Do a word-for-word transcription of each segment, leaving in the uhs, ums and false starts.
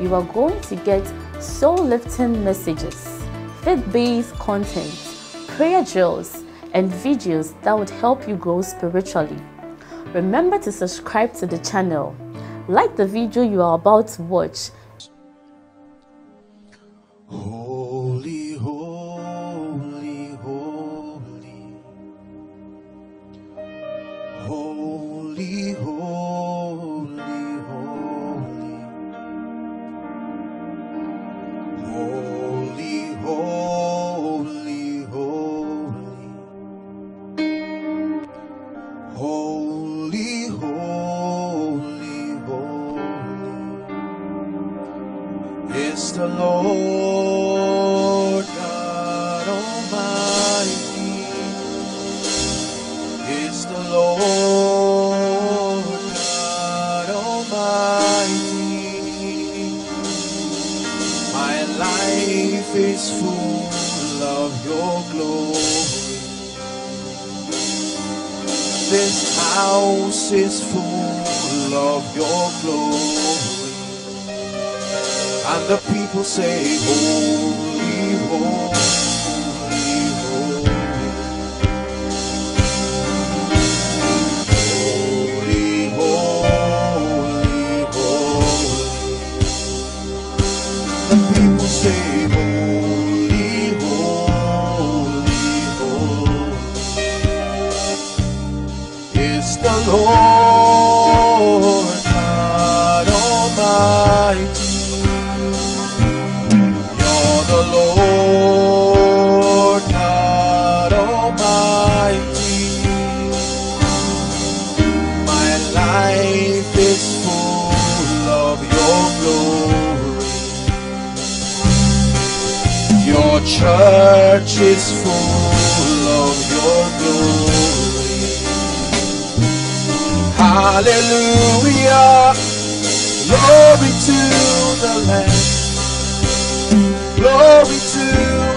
you are going to get soul-lifting messages, faith-based content, prayer drills and videos that would help you grow spiritually. Remember to subscribe to the channel, like the video you are about to watch. Holy, holy, holy, holy, holy, holy, holy, holy. The Lord God Almighty is the Lord God Almighty. My life is full of your glory. This house is full of your glory. And the people say, holy, holy, holy, holy, holy, holy. The people say, holy, holy, holy, is the Lord God Almighty. Church is full of your glory. Hallelujah. Glory to the Lamb. Glory to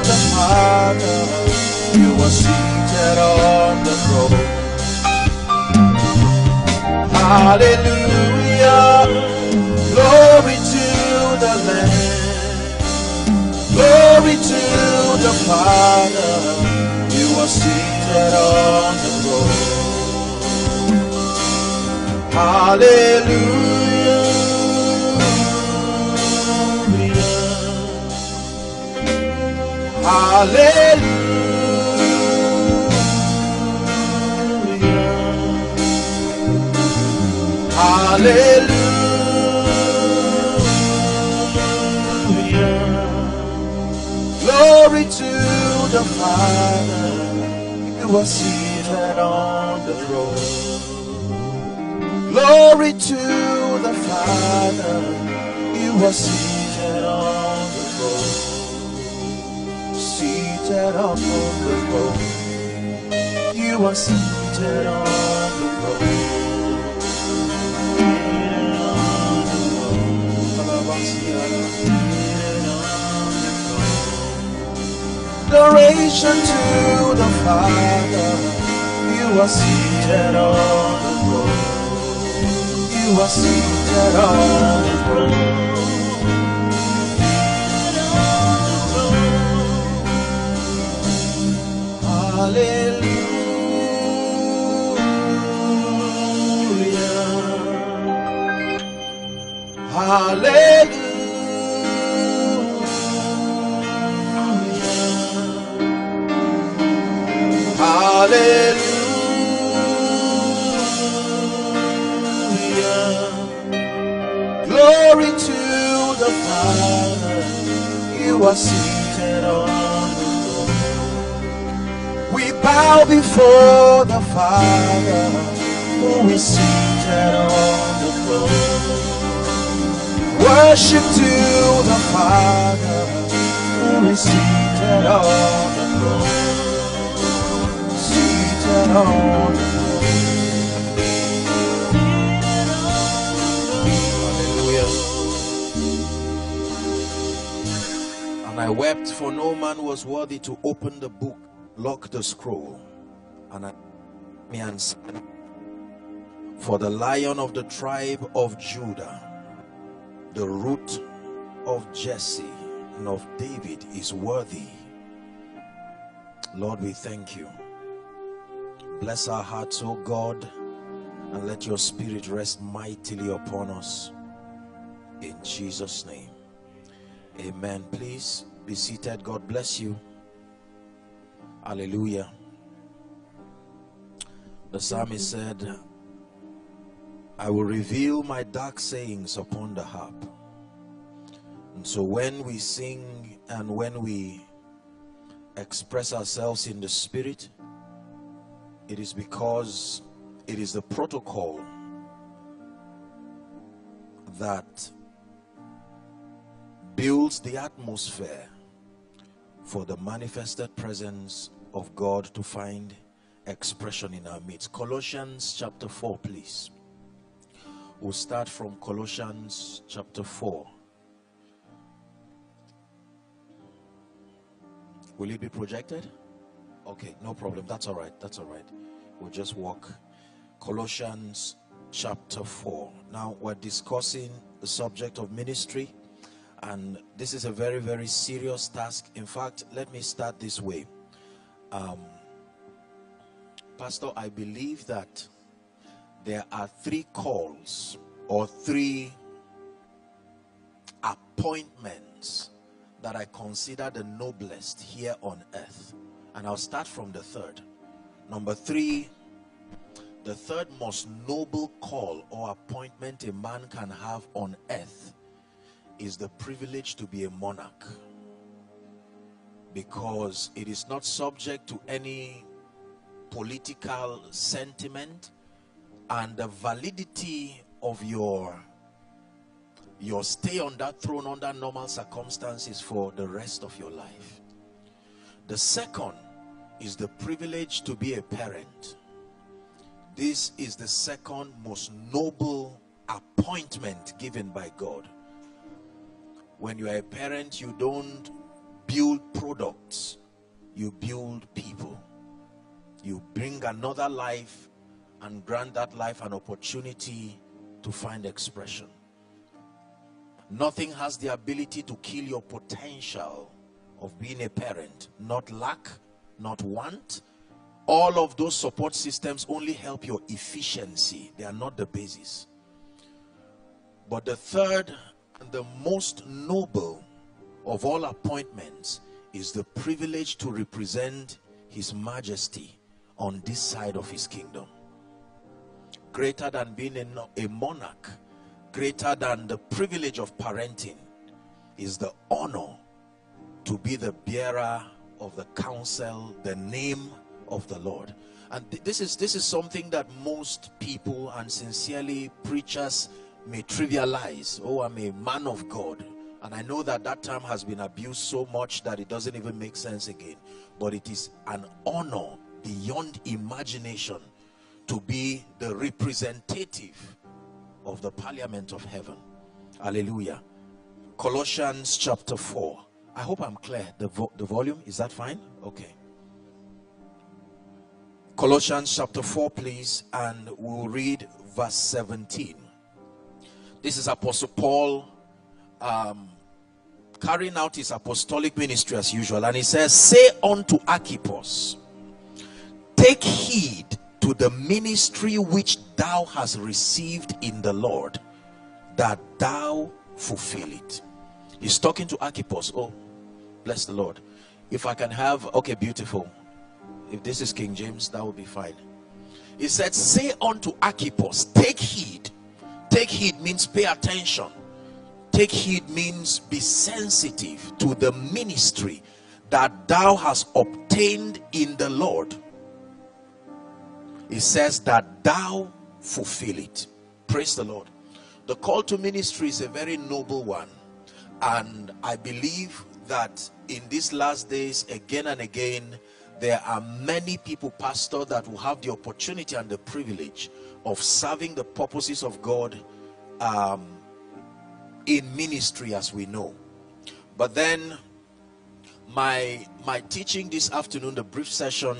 the Father. You are seated on the throne. Hallelujah. Glory to the Lamb. Glory to the Father, you are seated on the throne. Hallelujah. Hallelujah. Hallelujah. Glory to the Father, you are seated on the throne. Glory to the Father, you are seated on the throne. Seated on the throne, you are seated on the throne. Adoration to the Father, you are seated on the throne. You are seated on the throne. Hallelujah. Hallelujah. Hallelujah. Glory to the Father, you are seated on the throne. We bow before the Father, who is seated on the throne. worship to the Father who is seated on the throne, seated on the throne. Hallelujah. And I wept, for no man was worthy to open the book, lock the scroll, and I me and said, for the Lion of the tribe of Judah, the root of Jesse and of David, is worthy. Lord, we thank you. Bless our hearts, O God, and let your spirit rest mightily upon us. In Jesus' name. Amen. Please be seated. God bless you. Hallelujah. The psalmist said, I will reveal my dark sayings upon the harp. And so when we sing and when we express ourselves in the spirit, it is because it is the protocol that builds the atmosphere for the manifested presence of God to find expression in our midst. Colossians chapter four, please. We'll start from Colossians chapter four. Will it be projected? Okay, no problem. That's all right. That's all right. We'll just walk. Colossians chapter four. Now, we're discussing the subject of ministry, and this is a very, very serious task. In fact, let me start this way. Um, Pastor, I believe that there are three calls or three appointments that I consider the noblest here on earth. And I'll start from the third. Number three, the third most noble call or appointment a man can have on earth is the privilege to be a monarch. Because it is not subject to any political sentiment, and the validity of your your stay on that throne under normal circumstances for the rest of your life. The second is the privilege to be a parent. This is the second most noble appointment given by God. When you are a parent, you don't build products, you build people. You bring another life and grant that life an opportunity to find expression. Nothing has the ability to kill your potential of being a parent. Not lack, not want. All of those support systems only help your efficiency. They are not the basis. But the third and the most noble of all appointments is the privilege to represent His Majesty on this side of His kingdom. Greater than being a, a monarch, greater than the privilege of parenting, is the honor to be the bearer of the counsel, the name of the Lord. And th this is this is something that most people, and sincerely preachers, may trivialize. Oh, I'm a man of God. And I know that that term has been abused so much that it doesn't even make sense again. But it is an honor beyond imagination to be the representative of the parliament of heaven. Hallelujah. Colossians chapter four. I hope I'm clear. The, vo the volume, is that fine? Okay. Colossians chapter four, please. And we'll read verse seventeen. This is Apostle Paul um, carrying out his apostolic ministry as usual. And he says, say unto Archippus, take heed to the ministry which thou hast received in the Lord, that thou fulfill it. He's talking to Archippus. Oh, bless the Lord. If I can have, okay, beautiful. If this is King James, that would be fine. He said, say unto Archippus, take heed. Take heed means pay attention. Take heed means be sensitive to the ministry that thou hast obtained in the Lord. It says that thou fulfill it. Praise the Lord. The call to ministry is a very noble one, and I believe that in these last days, again and again, there are many people, pastor, that will have the opportunity and the privilege of serving the purposes of God um, in ministry, as we know. But then my my teaching this afternoon, the brief session,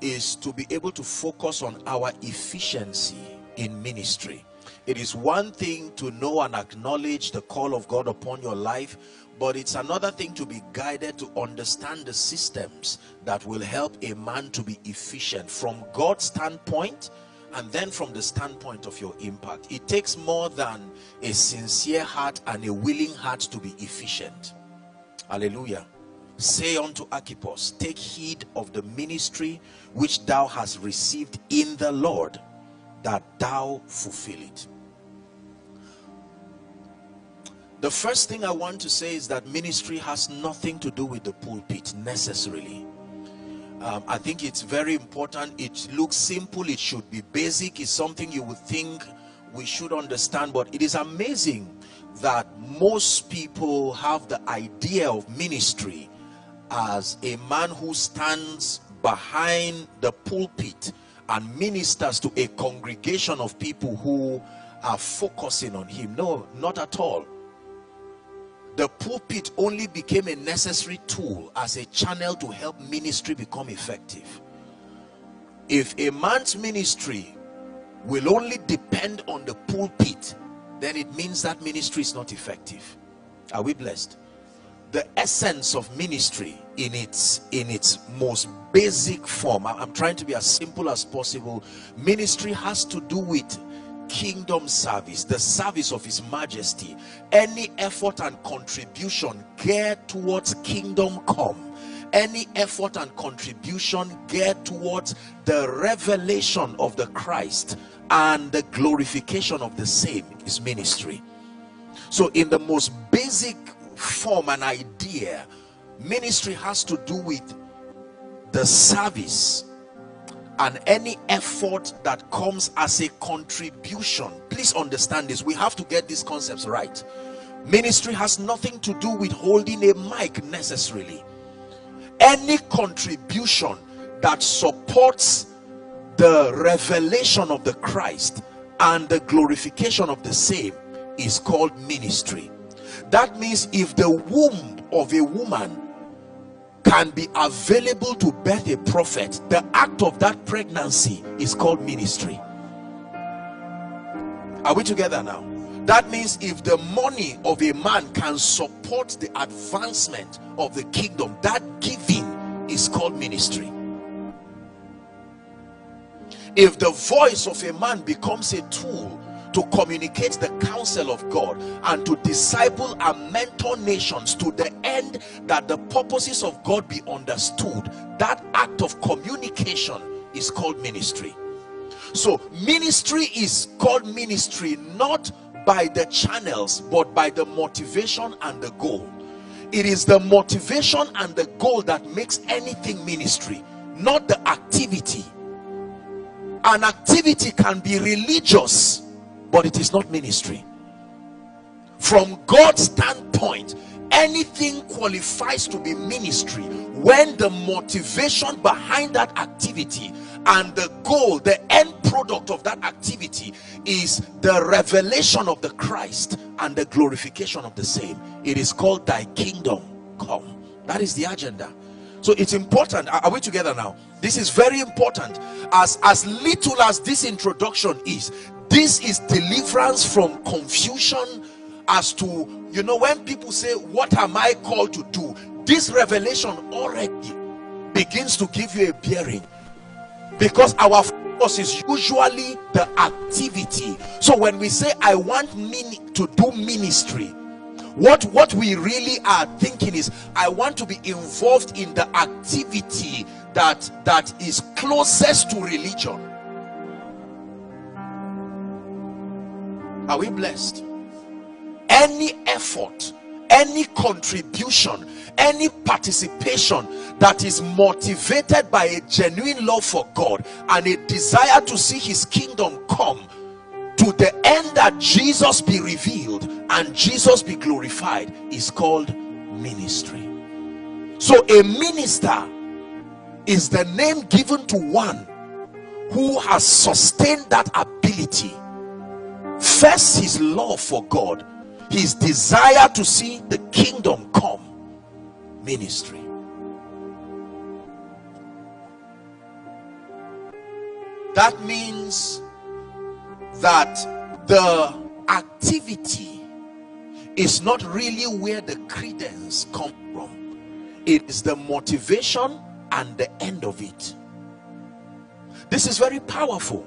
is to be able to focus on our efficiency in ministry. It is one thing to know and acknowledge the call of God upon your life, but it's another thing to be guided to understand the systems that will help a man to be efficient from God's standpoint, and then from the standpoint of your impact. It takes more than a sincere heart and a willing heart to be efficient. Hallelujah. Say unto Archippus, take heed of the ministry which thou hast received in the Lord, that thou fulfill it. The first thing I want to say is that ministry has nothing to do with the pulpit necessarily. Um, I think it's very important. It looks simple. It should be basic. It's something you would think we should understand, but it is amazing that most people have the idea of ministry as a man who stands behind the pulpit and ministers to a congregation of people who are focusing on him. No, not at all. The pulpit only became a necessary tool as a channel to help ministry become effective. If a man's ministry will only depend on the pulpit, then it means that ministry is not effective. Are we blessed? The essence of ministry in its in its most basic form, I'm trying to be as simple as possible, ministry has to do with kingdom service, the service of His Majesty. Any effort and contribution geared towards kingdom come, any effort and contribution geared towards the revelation of the Christ and the glorification of the same is ministry. So in the most basic form and idea, ministry has to do with the service and any effort that comes as a contribution. Please understand this. We have to get these concepts right. Ministry has nothing to do with holding a mic necessarily. Any contribution that supports the revelation of the Christ and the glorification of the same is called ministry. That means if the womb of a woman can be available to birth a prophet, the act of that pregnancy is called ministry. Are we together now? That means if the money of a man can support the advancement of the kingdom, that giving is called ministry. If the voice of a man becomes a tool to communicate the counsel of God and to disciple and mentor nations to the end that the purposes of God be understood, that act of communication is called ministry. So ministry is called ministry not by the channels, but by the motivation and the goal. It is the motivation and the goal that makes anything ministry, not the activity. An activity can be religious, but it is not ministry. From God's standpoint, anything qualifies to be ministry when the motivation behind that activity and the goal, the end product of that activity, is the revelation of the Christ and the glorification of the same. It is called thy kingdom come. That is the agenda. So it's important. Are we together now? This is very important. As, as little as this introduction is, this is deliverance from confusion as to, you know, when people say, what am I called to do? This revelation already begins to give you a bearing, because our focus is usually the activity. So when we say, I want me to do ministry, what, what we really are thinking is, I want to be involved in the activity that, that is closest to religion. Are we blessed? Any effort, any contribution, any participation that is motivated by a genuine love for God and a desire to see His kingdom come to the end that Jesus be revealed and Jesus be glorified is called ministry. So a minister is the name given to one who has sustained that ability. First, his love for God, his desire to see the kingdom come. Ministry. That means that the activity is not really where the credence comes from. It is the motivation and the end of it. This is very powerful,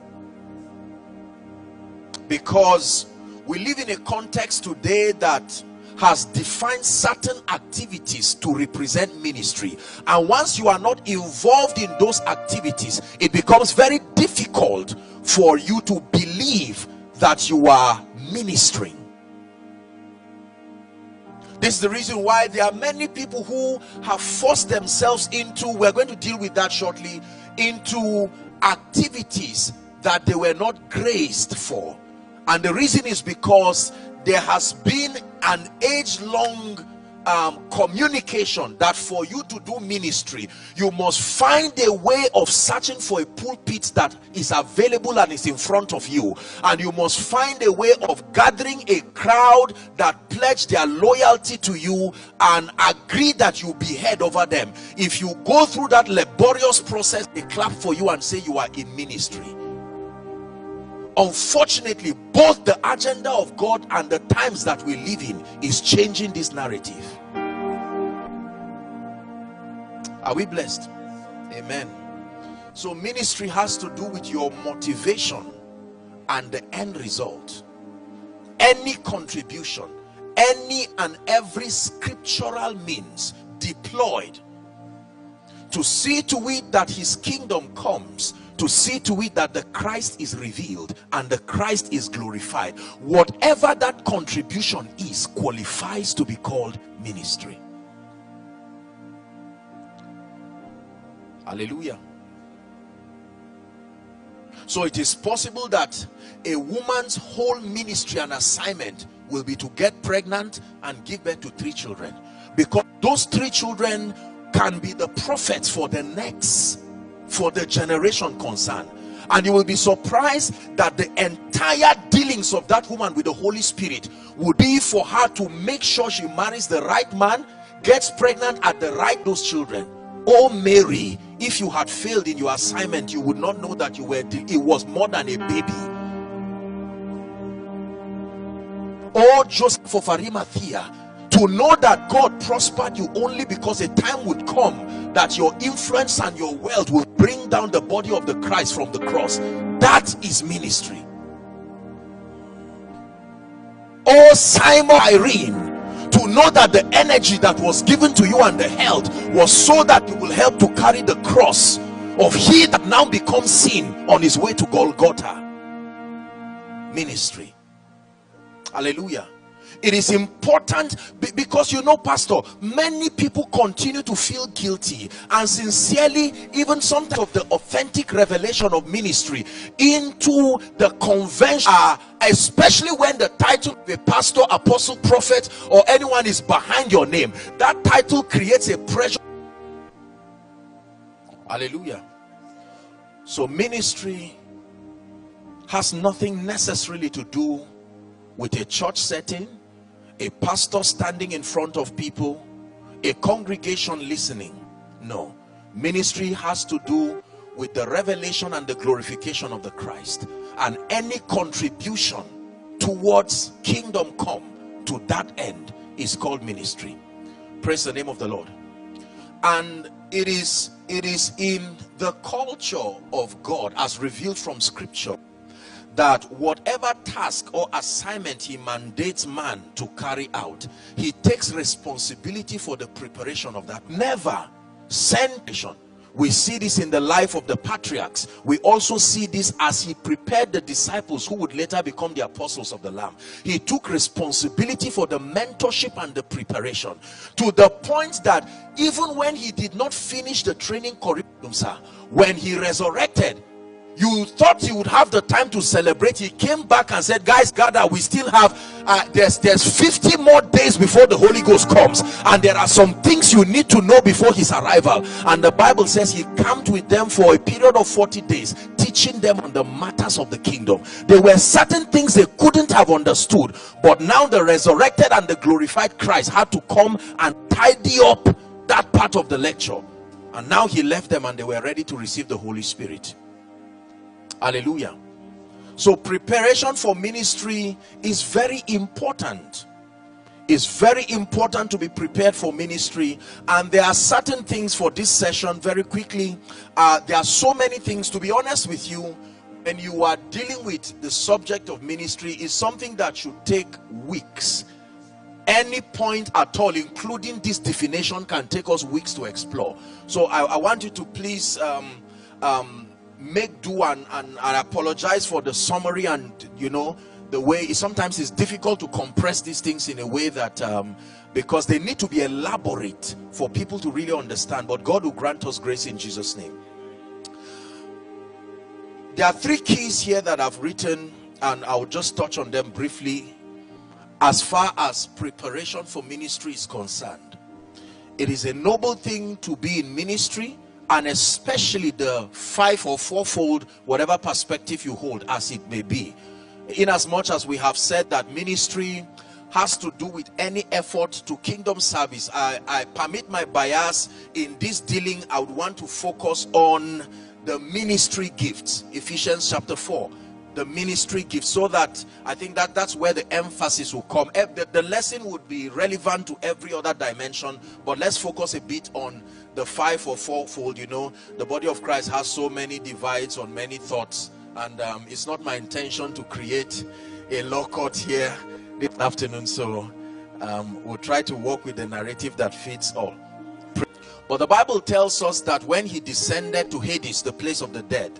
because we live in a context today that has defined certain activities to represent ministry. And once you are not involved in those activities, it becomes very difficult for you to believe that you are ministering. This is the reason why there are many people who have forced themselves into, we're going to deal with that shortly, into activities that they were not graced for. And the reason is because there has been an age-long um, communication that for you to do ministry, you must find a way of searching for a pulpit that is available and is in front of you. And you must find a way of gathering a crowd that pledge their loyalty to you and agree that you'll be head over them. If you go through that laborious process, they clap for you and say you are in ministry. Unfortunately, both the agenda of God and the times that we live in is changing this narrative. Are we blessed? Amen. So ministry has to do with your motivation and the end result. Any contribution, any and every scriptural means deployed to see to it that his kingdom comes, to see to it that the Christ is revealed and the Christ is glorified. Whatever that contribution is qualifies to be called ministry. Hallelujah. So it is possible that a woman's whole ministry and assignment will be to get pregnant and give birth to three children, because those three children can be the prophets for the next, for the generation concerned. And you will be surprised that the entire dealings of that woman with the Holy Spirit would be for her to make sure she marries the right man, gets pregnant at the right those children. Oh Mary, if you had failed in your assignment, you would not know that you were, it was more than a baby. Oh Joseph of Arimathea, to know that God prospered you only because a time would come that your influence and your wealth will bring down the body of the Christ from the cross. That is ministry. Oh Simon Irene, to know that the energy that was given to you and the health was so that you will help to carry the cross of he that now becomes sin on his way to Golgotha. Ministry. Hallelujah. It is important, because you know, pastor, many people continue to feel guilty, and sincerely, even sometimes of the authentic revelation of ministry into the convention, uh, especially when the title of a pastor, apostle, prophet, or anyone is behind your name. That title creates a pressure. Hallelujah. So ministry has nothing necessarily to do with a church setting, a pastor standing in front of people, a congregation listening. No, ministry has to do with the revelation and the glorification of the Christ, and any contribution towards kingdom come to that end is called ministry. Praise the name of the Lord. And it is it is in the culture of God as revealed from scripture that whatever task or assignment he mandates man to carry out, he takes responsibility for the preparation of that. Never send. We see this in the life of the patriarchs. We also see this as he prepared the disciples who would later become the apostles of the Lamb. He took responsibility for the mentorship and the preparation, to the point that even when he did not finish the training curriculum, sir, when he resurrected, You thought he would have the time to celebrate. He came back and said, guys, gather. We still have uh, there's there's fifty more days before the Holy Ghost comes, and there are some things you need to know before his arrival. And the Bible says he camped with them for a period of forty days, teaching them on the matters of the kingdom. There were certain things they couldn't have understood, but now the resurrected and the glorified Christ had to come and tidy up that part of the lecture. And now he left them, and they were ready to receive the Holy Spirit. Hallelujah. So preparation for ministry is very important. It's very important to be prepared for ministry. And there are certain things for this session very quickly. Uh, there are so many things, to be honest with you, when you are dealing with the subject of ministry, is something that should take weeks. Any point at all, including this definition, can take us weeks to explore. So I, I want you to please um, um, make do and, and, and apologize for the summary, and you know the way it, sometimes it's difficult to compress these things in a way that um, because they need to be elaborate for people to really understand. But God will grant us grace in Jesus' name. There are three keys here that I've written, and I'll just touch on them briefly. As far as preparation for ministry is concerned, it is a noble thing to be in ministry, and especially the five or fourfold, whatever perspective you hold, as it may be. In as much as we have said that ministry has to do with any effort to kingdom service, I, I permit my bias in this dealing. I would want to focus on the ministry gifts, Ephesians chapter four. The ministry gift, so that I think that that's where the emphasis will come. The, the lesson would be relevant to every other dimension, but let's focus a bit on the five or fourfold. You know, the body of Christ has so many divides on many thoughts, and um, it's not my intention to create a law court here this afternoon. So um, we'll try to work with the narrative that fits all. But the Bible tells us that when he descended to Hades, the place of the dead,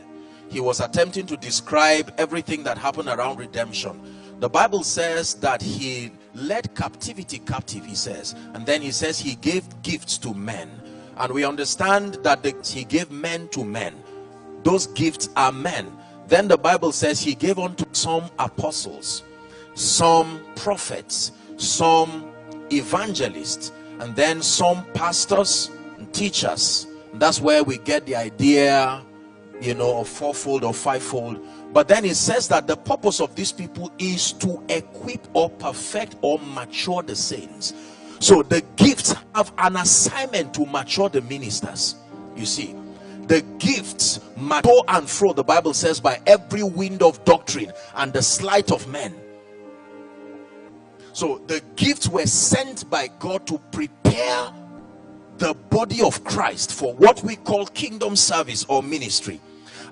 he was attempting to describe everything that happened around redemption. The Bible says that he led captivity captive, he says. And then he says he gave gifts to men. And we understand that the, he gave men to men. Those gifts are men. Then the Bible says he gave unto some apostles, some prophets, some evangelists, and then some pastors and teachers. And that's where we get the idea, you know, of fourfold or fivefold. But then it says that the purpose of these people is to equip or perfect or mature the saints. So the gifts have an assignment to mature the ministers. You see, the gifts mature and fro, the Bible says, by every wind of doctrine and the sleight of men. So the gifts were sent by God to prepare the body of Christ for what we call kingdom service or ministry.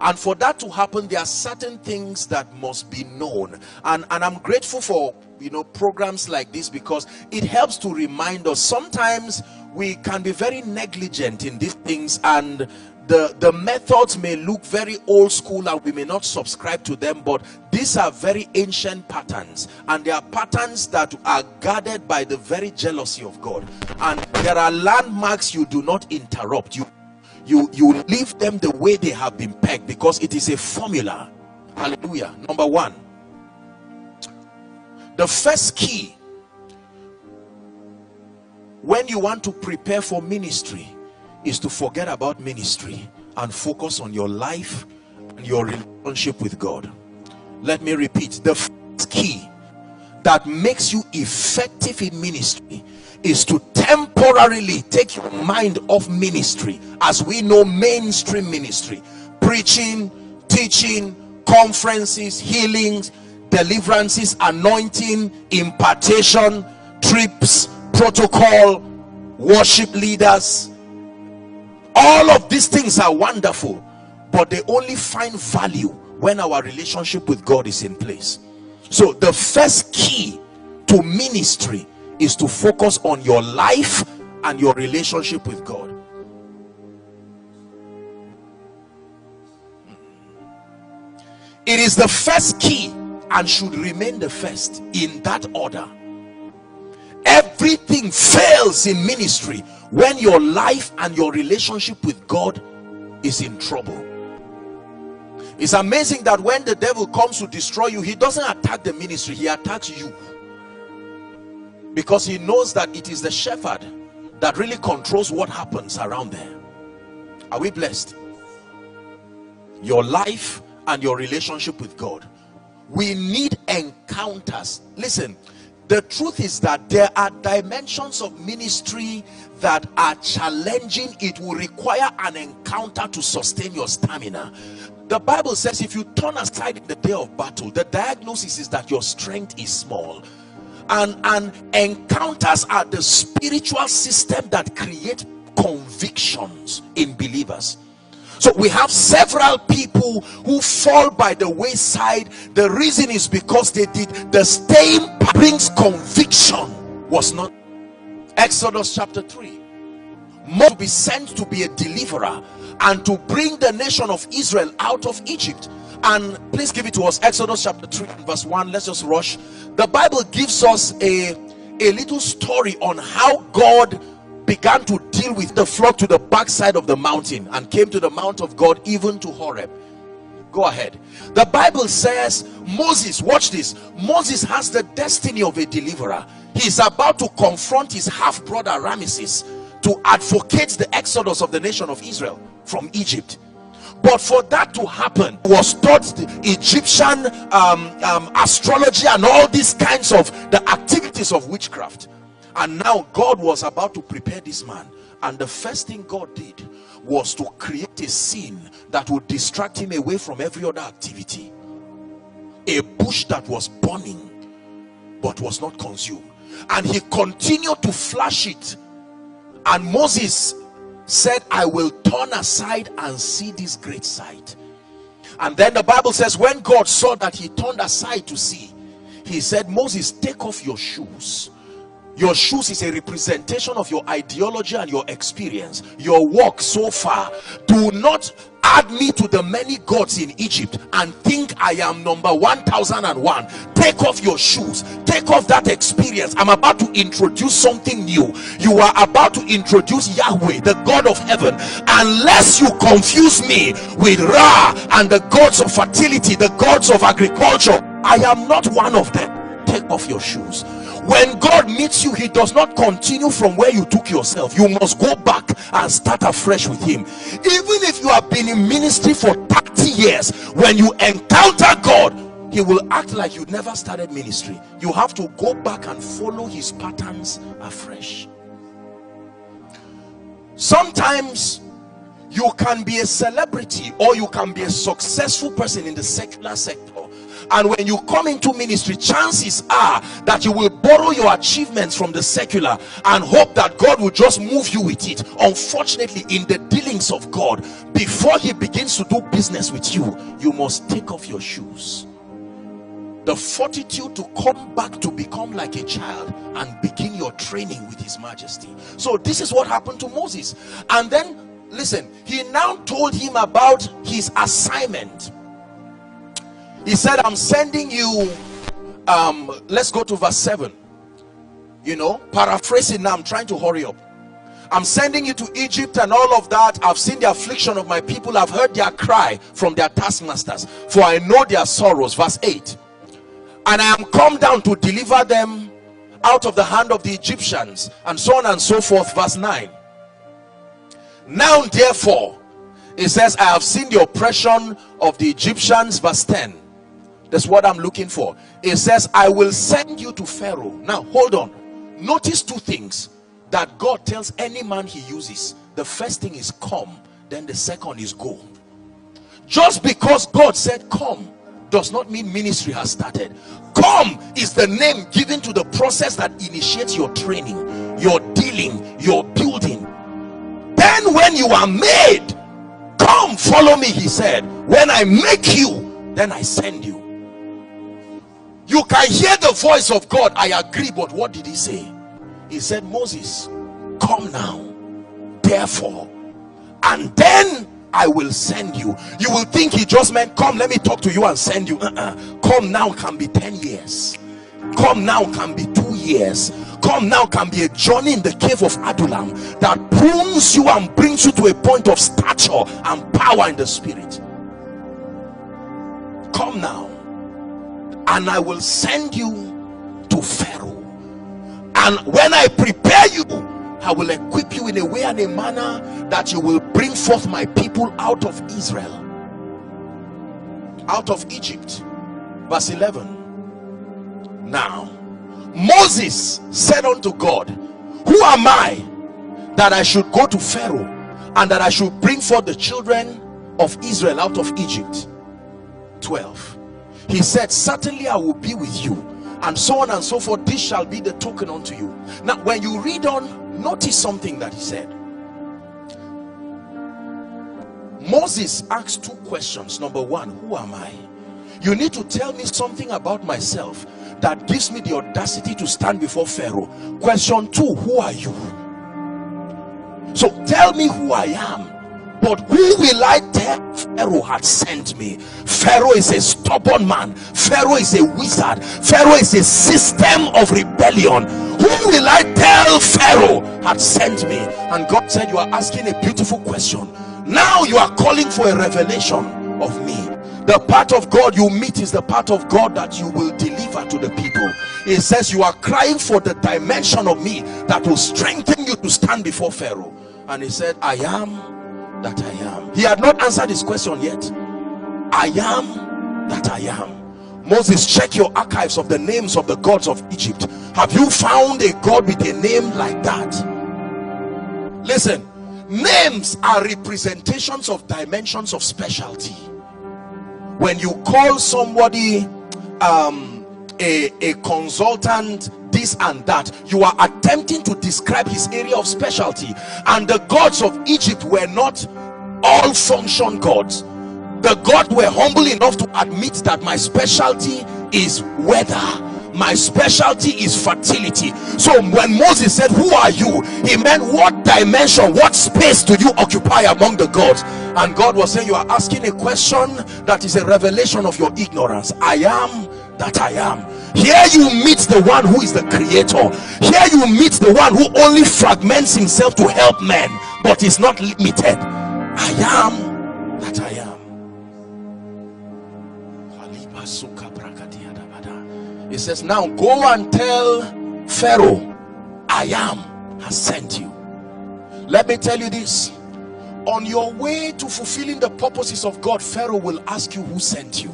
And for that to happen, there are certain things that must be known. And, and I'm grateful for, you know, programs like this, because it helps to remind us. Sometimes we can be very negligent in these things, and the, the methods may look very old school, and we may not subscribe to them, but these are very ancient patterns, and they are patterns that are guarded by the very jealousy of God. And there are landmarks you do not interrupt. You, you, you leave them the way they have been pegged, because it is a formula. Hallelujah. Number one, the first key when you want to prepare for ministry is to forget about ministry and focus on your life and your relationship with God. Let me repeat, the first key that makes you effective in ministry is to temporarily take your mind off ministry as we know mainstream ministry. Preaching, teaching, conferences, healings, deliverances, anointing, impartation, trips, protocol, worship leaders. All of these things are wonderful, but they only find value when our relationship with God is in place. So the first key to ministry is to focus on your life and your relationship with God. It is the first key and should remain the first in that order. Everything fails in ministry when your life and your relationship with God is in trouble. It's amazing that when the devil comes to destroy you, he doesn't attack the ministry, he attacks you, because he knows that it is the shepherd that really controls what happens around there. Are we blessed? Your life and your relationship with God. We need encounters. Listen, the truth is that there are dimensions of ministry that are challenging. It will require an encounter to sustain your stamina. The Bible says if you turn aside in the day of battle, the diagnosis is that your strength is small. And, and encounters are the spiritual system that create convictions in believers. So we have several people who fall by the wayside. The reason is because they did the same brings conviction was not. Exodus chapter three. Must be sent to be a deliverer and to bring the nation of Israel out of Egypt. And please give it to us. Exodus chapter three verse one. Let's just rush. The Bible gives us a a little story on how God began to deal with the flock to the backside of the mountain and came to the mount of God, even to Horeb. Go ahead. The Bible says Moses, watch this, Moses has the destiny of a deliverer. He's about to confront his half-brother Ramesses to advocate the exodus of the nation of Israel from Egypt. But for that to happen, was taught the Egyptian um, um, astrology and all these kinds of the activities of witchcraft. And now God was about to prepare this man. And the first thing God did was to create a scene that would distract him away from every other activity. A bush that was burning but was not consumed. And he continued to flash it. And Moses said, I will turn aside and see this great sight. And then the Bible says, when God saw that he turned aside to see, he said, Moses, take off your shoes. Your shoes is a representation of your ideology and your experience, your walk so far. Do not add me to the many gods in Egypt and think I am number one thousand one. Take off your shoes. Take off that experience. I'm about to introduce something new. You are about to introduce Yahweh, the God of heaven. Unless you confuse me with Ra and the gods of fertility, the gods of agriculture, I am not one of them. Take off your shoes. When God meets you, he does not continue from where you took yourself. You must go back and start afresh with him. Even if you have been in ministry for thirty years, when you encounter God, he will act like you never started ministry. You have to go back and follow his patterns afresh. Sometimes you can be a celebrity or you can be a successful person in the secular sector. And when you come into ministry, chances are that you will borrow your achievements from the secular and hope that God will just move you with it. Unfortunately, in the dealings of God, before he begins to do business with you, you must take off your shoes. The fortitude to come back to become like a child and begin your training with his majesty. So this is what happened to Moses. And then, listen, he now told him about his assignment. He said, I'm sending you, um, let's go to verse seven. You know, paraphrasing now, I'm trying to hurry up. I'm sending you to Egypt and all of that. I've seen the affliction of my people. I've heard their cry from their taskmasters, for I know their sorrows. Verse eight. And I am come down to deliver them out of the hand of the Egyptians, and so on and so forth. Verse nine. Now, therefore, it says, I have seen the oppression of the Egyptians. Verse ten. That's what I'm looking for. It says, I will send you to Pharaoh. Now, hold on. Notice two things that God tells any man he uses. The first thing is come. Then the second is go. Just because God said come does not mean ministry has started. Come is the name given to the process that initiates your training, your dealing, your building. Then when you are made, come follow me, he said. When I make you, then I send you. You can hear the voice of God. I agree, but what did he say? He said, Moses, come now, therefore, and then I will send you. You will think he just meant come, let me talk to you and send you. Uh-uh. Come now can be ten years. Come now can be two years. Come now can be a journey in the cave of Adullam that prunes you and brings you to a point of stature and power in the spirit. Come now, and I will send you to Pharaoh. And when I prepare you, I will equip you in a way and a manner that you will bring forth my people out of Israel, out of Egypt. Verse eleven. Now Moses said unto God, who am I that I should go to Pharaoh, and that I should bring forth the children of Israel out of Egypt? Twelve. He said, certainly I will be with you, and so on and so forth. This shall be the token unto you. Now when you read on, notice something that he said. Moses asked two questions. Number one, who am I? You need to tell me something about myself that gives me the audacity to stand before Pharaoh. Question two, who are you? So tell me who I am, but who will I tell Pharaoh had sent me? Pharaoh is a stubborn man. Pharaoh is a wizard. Pharaoh is a system of rebellion. Who will I tell Pharaoh had sent me? And God said, you are asking a beautiful question. Now you are calling for a revelation of me. The part of God you meet is the part of God that you will deliver to the people. It says you are crying for the dimension of me that will strengthen you to stand before Pharaoh. And he said, I am that I am. He had not answered his question yet. I am that I am. Moses, check your archives of the names of the gods of Egypt. Have you found a god with a name like that? Listen, names are representations of dimensions of specialty. When you call somebody um, a, a consultant, this and that, you are attempting to describe his area of specialty. And the gods of Egypt were not all function gods. The gods were humble enough to admit that my specialty is weather. My specialty is fertility. So when Moses said, who are you? He meant, what dimension, what space do you occupy among the gods? And God was saying, you are asking a question that is a revelation of your ignorance. I am that I am. Here you meet the one who is the creator. Here you meet the one who only fragments himself to help men, but is not limited. I am that I am. It says, now go and tell Pharaoh, I am has sent you. Let me tell you this. On your way to fulfilling the purposes of God, Pharaoh will ask you, who sent you?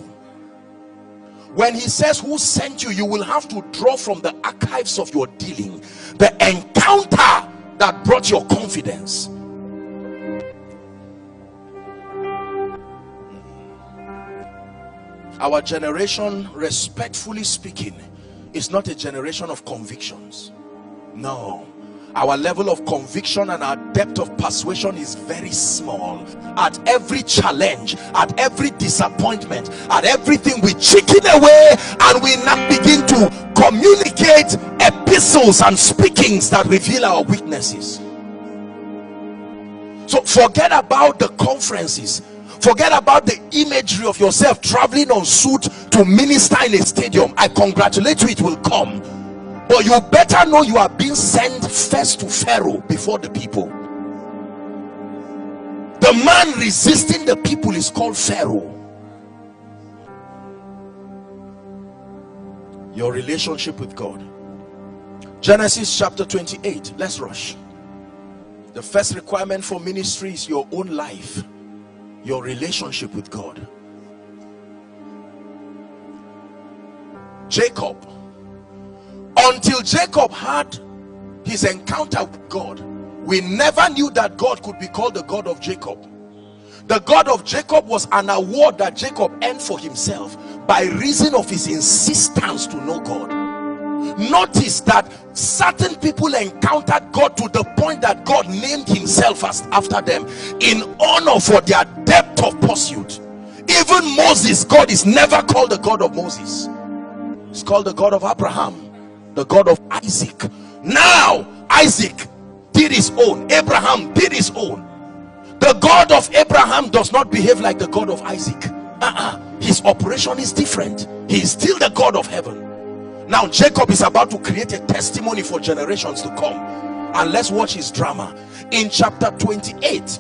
When he says, who sent you, you will have to draw from the archives of your dealing, the encounter that brought your confidence. Our generation, respectfully speaking, is not a generation of convictions. No. Our level of conviction and our depth of persuasion is very small. At every challenge, at every disappointment, at everything, we chicken away, and we now begin to communicate epistles and speakings that reveal our weaknesses. So forget about the conferences. Forget about the imagery of yourself traveling on suit to minister in a stadium. I congratulate you, it will come. But you better know you are being sent first to Pharaoh before the people. The man resisting the people is called Pharaoh. Your relationship with God. Genesis chapter twenty-eight. Let's rush. The first requirement for ministry is your own life. Your relationship with God. Jacob, until Jacob had his encounter with God, we never knew that God could be called the God of Jacob. The God of Jacob was an award that Jacob earned for himself by reason of his insistence to know God. Notice that certain people encountered God to the point that God named himself as after them in honor for their depth of pursuit. Even Moses, God is never called the God of Moses. It's called the God of Abraham, the God of Isaac. Now Isaac did his own, Abraham did his own. The God of Abraham does not behave like the God of Isaac. Uh-uh. His operation is different. He is still the God of heaven. Now Jacob is about to create a testimony for generations to come, and let's watch his drama in chapter twenty-eight.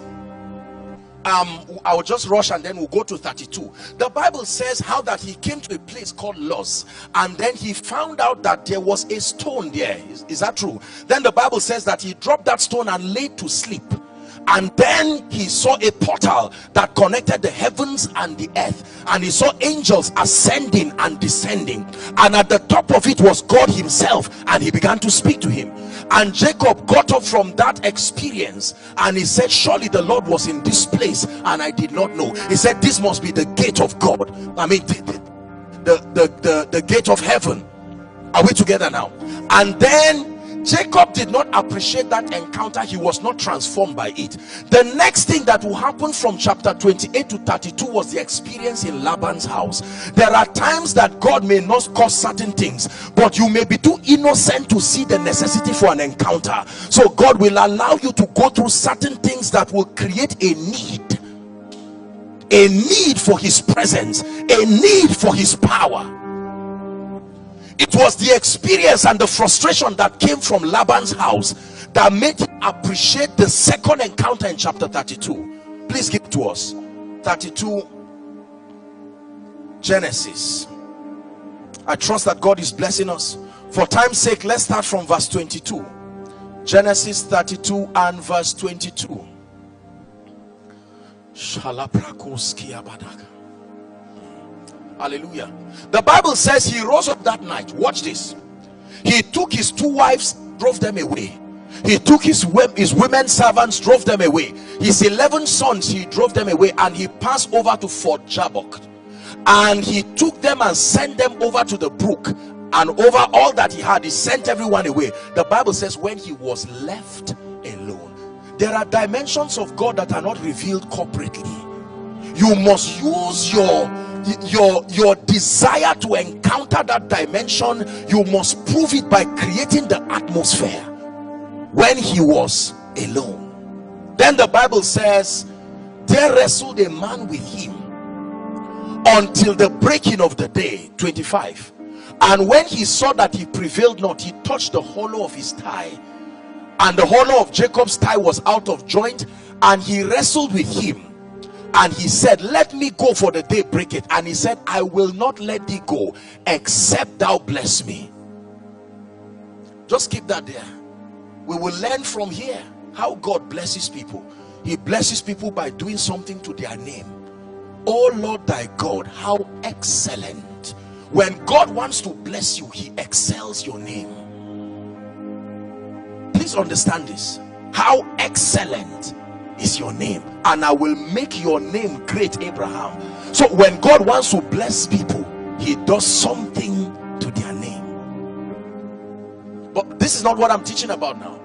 um I'll just rush and then we'll go to thirty-two. The Bible says how that he came to a place called Luz, and then he found out that there was a stone there. Is, is that true? Then the Bible says that he dropped that stone and laid to sleep, and then he saw a portal that connected the heavens and the earth, and he saw angels ascending and descending, and at the top of it was God himself, and he began to speak to him. And Jacob got up from that experience and he said, surely the Lord was in this place and I did not know. He said, this must be the gate of God. I mean, the the the, the, the gate of heaven. Are we together now? And then Jacob did not appreciate that encounter. He was not transformed by it. The next thing that will happen from chapter twenty-eight to thirty-two was the experience in Laban's house. There are times that God may not cause certain things, but you may be too innocent to see the necessity for an encounter. So God will allow you to go through certain things that will create a need. A need for his presence. A need for his power. It was the experience and the frustration that came from Laban's house that made him appreciate the second encounter in chapter thirty-two. Please give it to us. thirty-two, Genesis. I trust that God is blessing us. For time's sake, let's start from verse twenty-two. Genesis thirty-two and verse twenty-two. Hallelujah. The Bible says he rose up that night. Watch this. He took his two wives, drove them away. He took his, his women servants, drove them away. His eleven sons, he drove them away. And he passed over to Fort Jabbok. And he took them and sent them over to the brook. And over all that he had, he sent everyone away. The Bible says when he was left alone. There are dimensions of God that are not revealed corporately. You must use your your your desire to encounter that dimension. You must prove it by creating the atmosphere when he was alone. Then the Bible says there wrestled a man with him until the breaking of the day. Twenty-five. And when he saw that he prevailed not, he touched the hollow of his thigh, and the hollow of Jacob's thigh was out of joint, and he wrestled with him. And he said, let me go, for the day breaketh. And he said, I will not let thee go, except thou bless me. Just keep that there. We will learn from here how God blesses people. He blesses people by doing something to their name. Oh Lord thy God, how excellent. When God wants to bless you, he excels your name. Please understand this. How excellent is your name, and I will make your name great, Abraham. So when God wants to bless people, he does something to their name. But this is not what I'm teaching about now.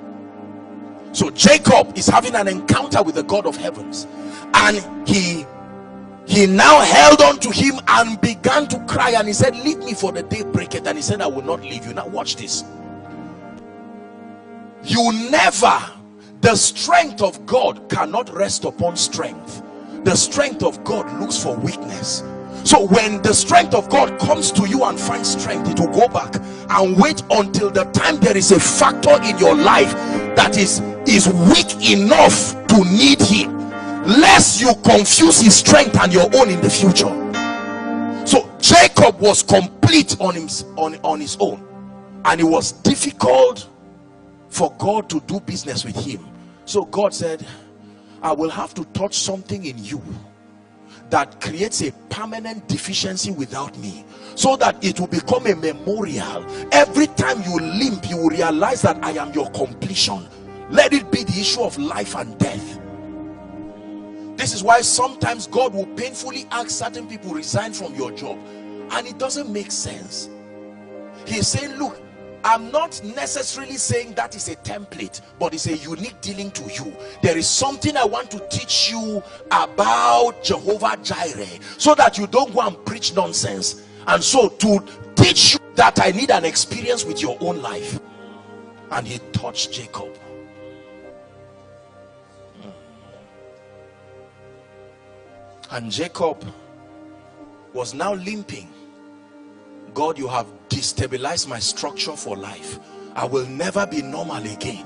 So Jacob is having an encounter with the God of heavens, and he he now held on to him and began to cry, and he said, leave me, for the day breaketh. And he said, I will not leave you. Now watch this. You never The strength of God cannot rest upon strength. The strength of God looks for weakness. So when the strength of God comes to you and finds strength, it will go back and wait until the time there is a factor in your life that is is weak enough to need him, lest you confuse his strength and your own in the future. So Jacob was complete on him on, on his own, and it was difficult for God to do business with him. So God said, I will have to touch something in you that creates a permanent deficiency without me, so that it will become a memorial. Every time you limp, you will realize that I am your completion. Let it be the issue of life and death. This is why sometimes God will painfully ask certain people, resign from your job, and it doesn't make sense. He is saying, look, I'm not necessarily saying that is a template, but it's a unique dealing to you. There is something I want to teach you about Jehovah Jireh, so that you don't go and preach nonsense. And so to teach you that, I need an experience with your own life. And he touched Jacob. And Jacob was now limping. God, you have destabilized my structure for life. I will never be normal again.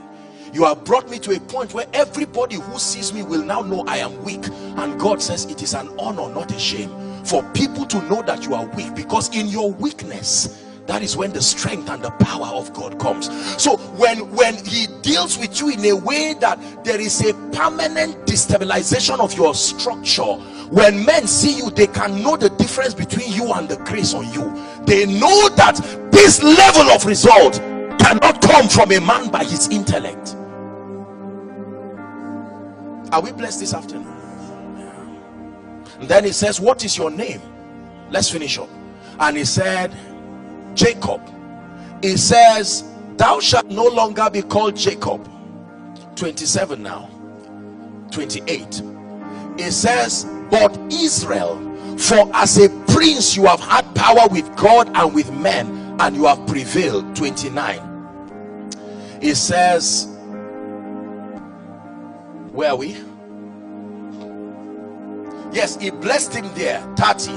You have brought me to a point where everybody who sees me will now know I am weak. And God says it is an honor, not a shame, for people to know that you are weak, because in your weakness, that is when the strength and the power of God comes. So when when he deals with you in a way that there is a permanent destabilization of your structure, when men see you, they can know the difference between you and the grace on you. They know that this level of result cannot come from a man by his intellect. Are we blessed this afternoon? And then he says, what is your name? Let's finish up. And he said, Jacob. It says, thou shalt no longer be called Jacob. twenty-seven now. twenty-eight. It says, but Israel, for as a prince you have had power with God and with men, and you have prevailed. twenty-nine. It says, where are we? Yes, he blessed him there. thirty.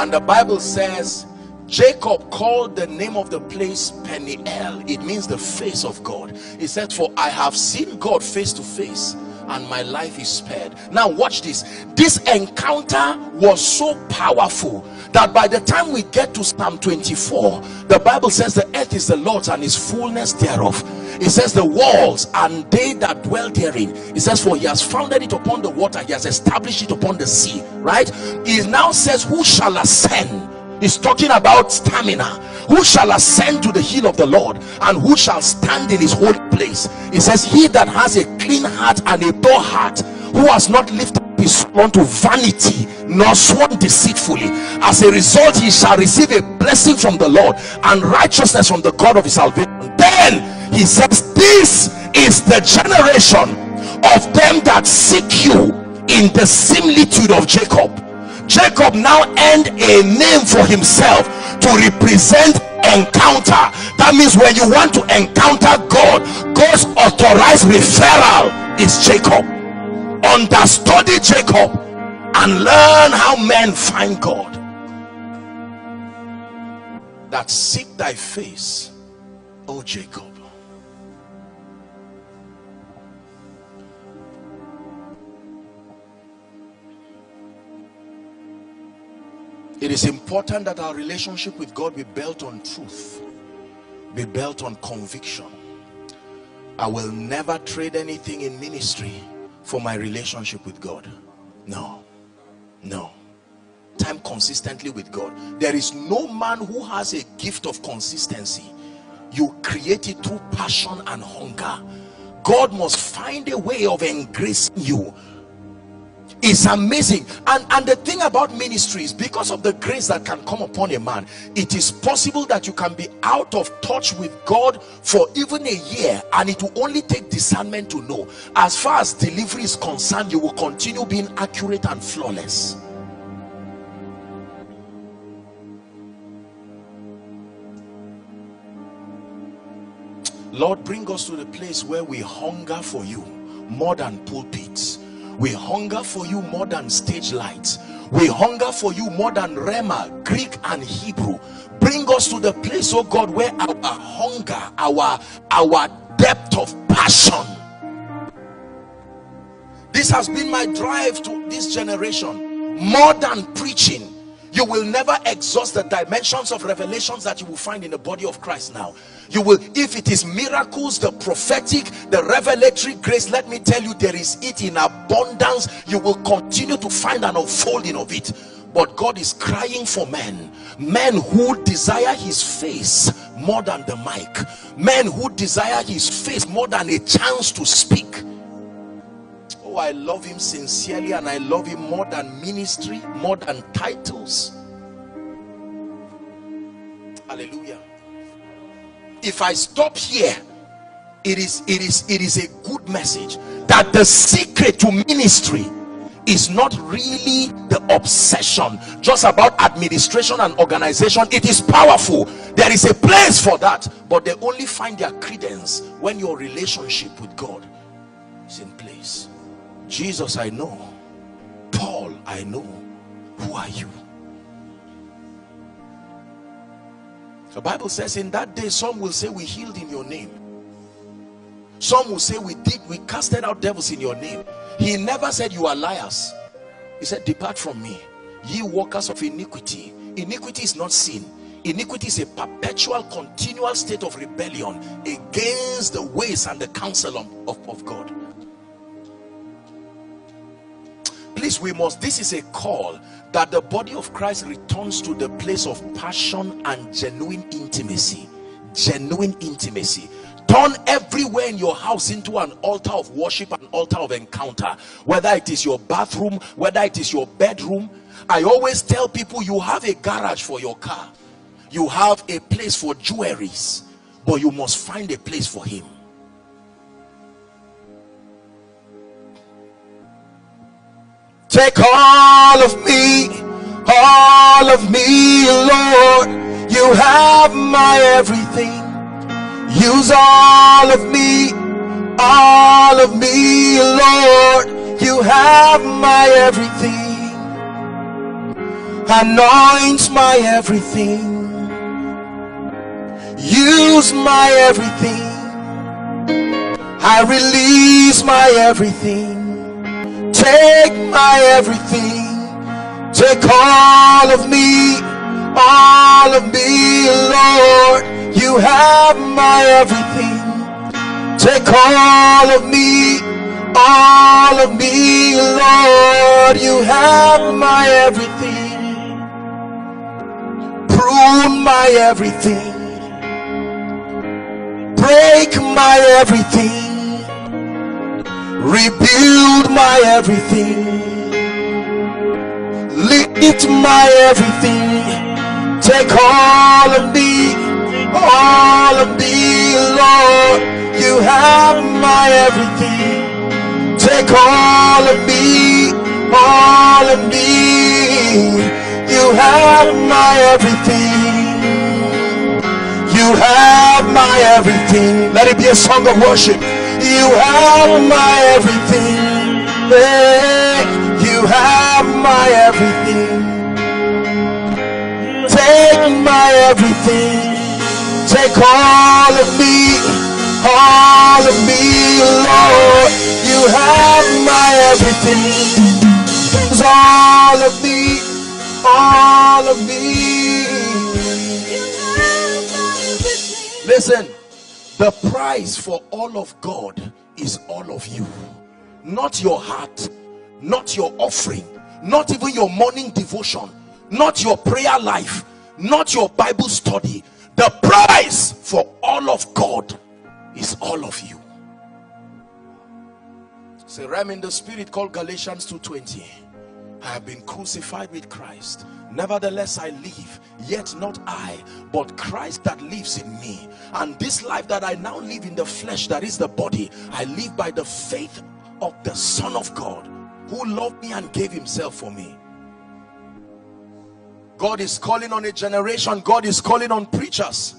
And the Bible says, Jacob called the name of the place Peniel. It means the face of God. He said, for I have seen God face to face, and my life is spared. Now watch this. This encounter was so powerful that by the time we get to Psalm twenty-four, the Bible says the earth is the Lord's and his fullness thereof. It says the walls and they that dwell therein. It says, for he has founded it upon the water, he has established it upon the sea. Right? He now says, who shall ascend? He's talking about stamina. Who shall ascend to the hill of the Lord, and who shall stand in his holy place? It says, he that has a clean heart and a pure heart, who has not lifted up his soul unto vanity, nor sworn deceitfully. As a result, he shall receive a blessing from the Lord and righteousness from the God of his salvation. Then he says, this is the generation of them that seek you in the similitude of Jacob. Jacob now earned a name for himself to represent encounter. That means when you want to encounter God, God's authorized referral is Jacob. Understudy Jacob and learn how men find God. That seek thy face, O Jacob. It is important that our relationship with God be built on truth, be built on conviction. I will never trade anything in ministry for my relationship with God. No, no. Time consistently with God. There is no man who has a gift of consistency. You create it through passion and hunger. God must find a way of engracing you. It's amazing. And and the thing about ministry is, because of the grace that can come upon a man, it is possible that you can be out of touch with God for even a year, and it will only take discernment to know. As far as delivery is concerned, you will continue being accurate and flawless. Lord, bring us to the place where we hunger for you more than pulpits. We hunger for you more than stage lights. We hunger for you more than Rema, Greek and Hebrew. Bring us to the place, oh God, where our hunger, our, our depth of passion. This has been my drive to this generation. More than preaching. You will never exhaust the dimensions of revelations that you will find in the body of Christ now. You will, if it is miracles, the prophetic, the revelatory grace, let me tell you, there is it in abundance. You will continue to find an unfolding of it. But God is crying for men. Men who desire his face more than the mic. Men who desire his face more than a chance to speak. Oh, I love him sincerely, and I love him more than ministry, more than titles. Hallelujah. If I stop here, it is it is it is a good message that the secret to ministry is not really the obsession just about administration and organization. It is powerful. There is a place for that, but they only find their credence when your relationship with God is in place. Jesus, I know. Paul, I know. Who are you? The Bible says in that day some will say, we healed in your name. Some will say, we did, we casted out devils in your name. He never said, you are liars. He said, depart from me, ye workers of iniquity. Iniquity is not sin. Iniquity is a perpetual, continual state of rebellion against the ways and the counsel of, of, of God. Please, we must, this is a call that the body of Christ returns to the place of passion and genuine intimacy. Genuine intimacy. Turn everywhere in your house into an altar of worship, an altar of encounter. Whether it is your bathroom, whether it is your bedroom. I always tell people, you have a garage for your car. You have a place for jewelries, but you must find a place for him. Take all of me, all of me, Lord. You have my everything. Use all of me, all of me, Lord. You have my everything. Anoint my everything. Use my everything. I release my everything. Take my everything. Take all of me, all of me, Lord. You have my everything. Take all of me, all of me, Lord. You have my everything. Prune my everything. Break my everything. Rebuild my everything. Lift my everything. Take all of me, all of me, Lord. You have my everything. Take all of me, all of me. You have my everything. You have my everything. Let it be a song of worship. You have my everything. Hey, you have my everything. Take my everything. Take all of me, all of me, Lord. You have my everything. It's all of me, all of me. Listen, the price for all of God is all of you. Not your heart, not your offering, not even your morning devotion, not your prayer life, not your Bible study. The price for all of God is all of you. It's a realm in the spirit called Galatians two twenty. I have been crucified with Christ. Nevertheless, I live, yet not I, but Christ that lives in me. And this life that I now live in the flesh, that is the body, I live by the faith of the Son of God, who loved me and gave himself for me. God is calling on a generation. God is calling on preachers.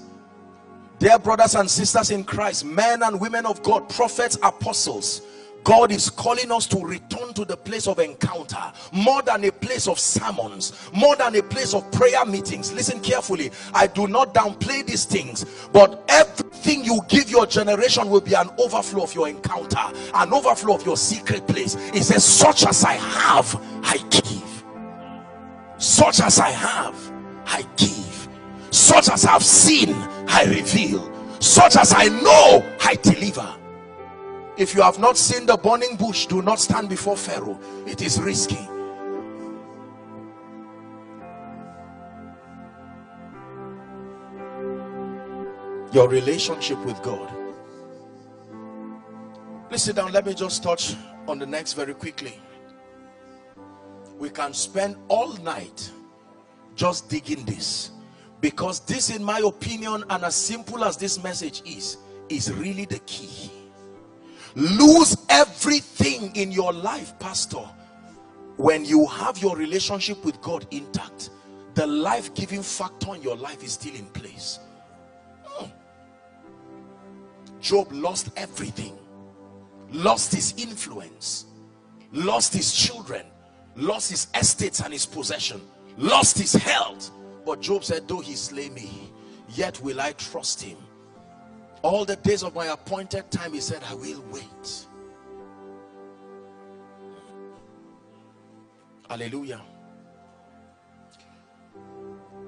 Dear brothers and sisters in Christ, men and women of God, prophets, apostles, God is calling us to return to the place of encounter, more than a place of sermons, more than a place of prayer meetings. Listen carefully. I do not downplay these things, but everything you give your generation will be an overflow of your encounter, an overflow of your secret place. It says, such as I have, I give. Such as I have, I give. Such as I have seen, I reveal. Such as I know, I deliver. If you have not seen the burning bush, do not stand before Pharaoh. It is risky. Your relationship with God. Please sit down. Let me just touch on the next very quickly. We can spend all night just digging this, because this, in my opinion, and as simple as this message is, is really the key. Lose everything in your life, pastor. When you have your relationship with God intact, the life-giving factor in your life is still in place. hmm. Job lost everything. Lost his influence, lost his children, lost his estates and his possession, lost his health. But Job said, though he slay me, yet will I trust him. all the days of my appointed time, he said, I will wait. Hallelujah.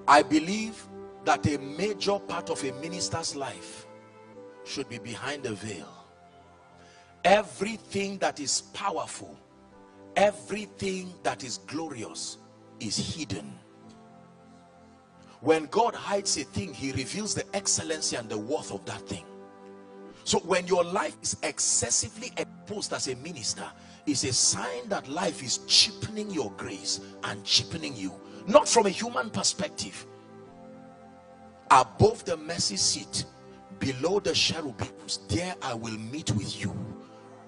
I believe that a major part of a minister's life should be behind the veil. Everything that is powerful, everything that is glorious is hidden. When God hides a thing, he reveals the excellency and the worth of that thing. So when your life is excessively exposed as a minister, it's a sign that life is cheapening your grace and cheapening you. Not from a human perspective. Above the mercy seat, below the cherubims, there I will meet with you.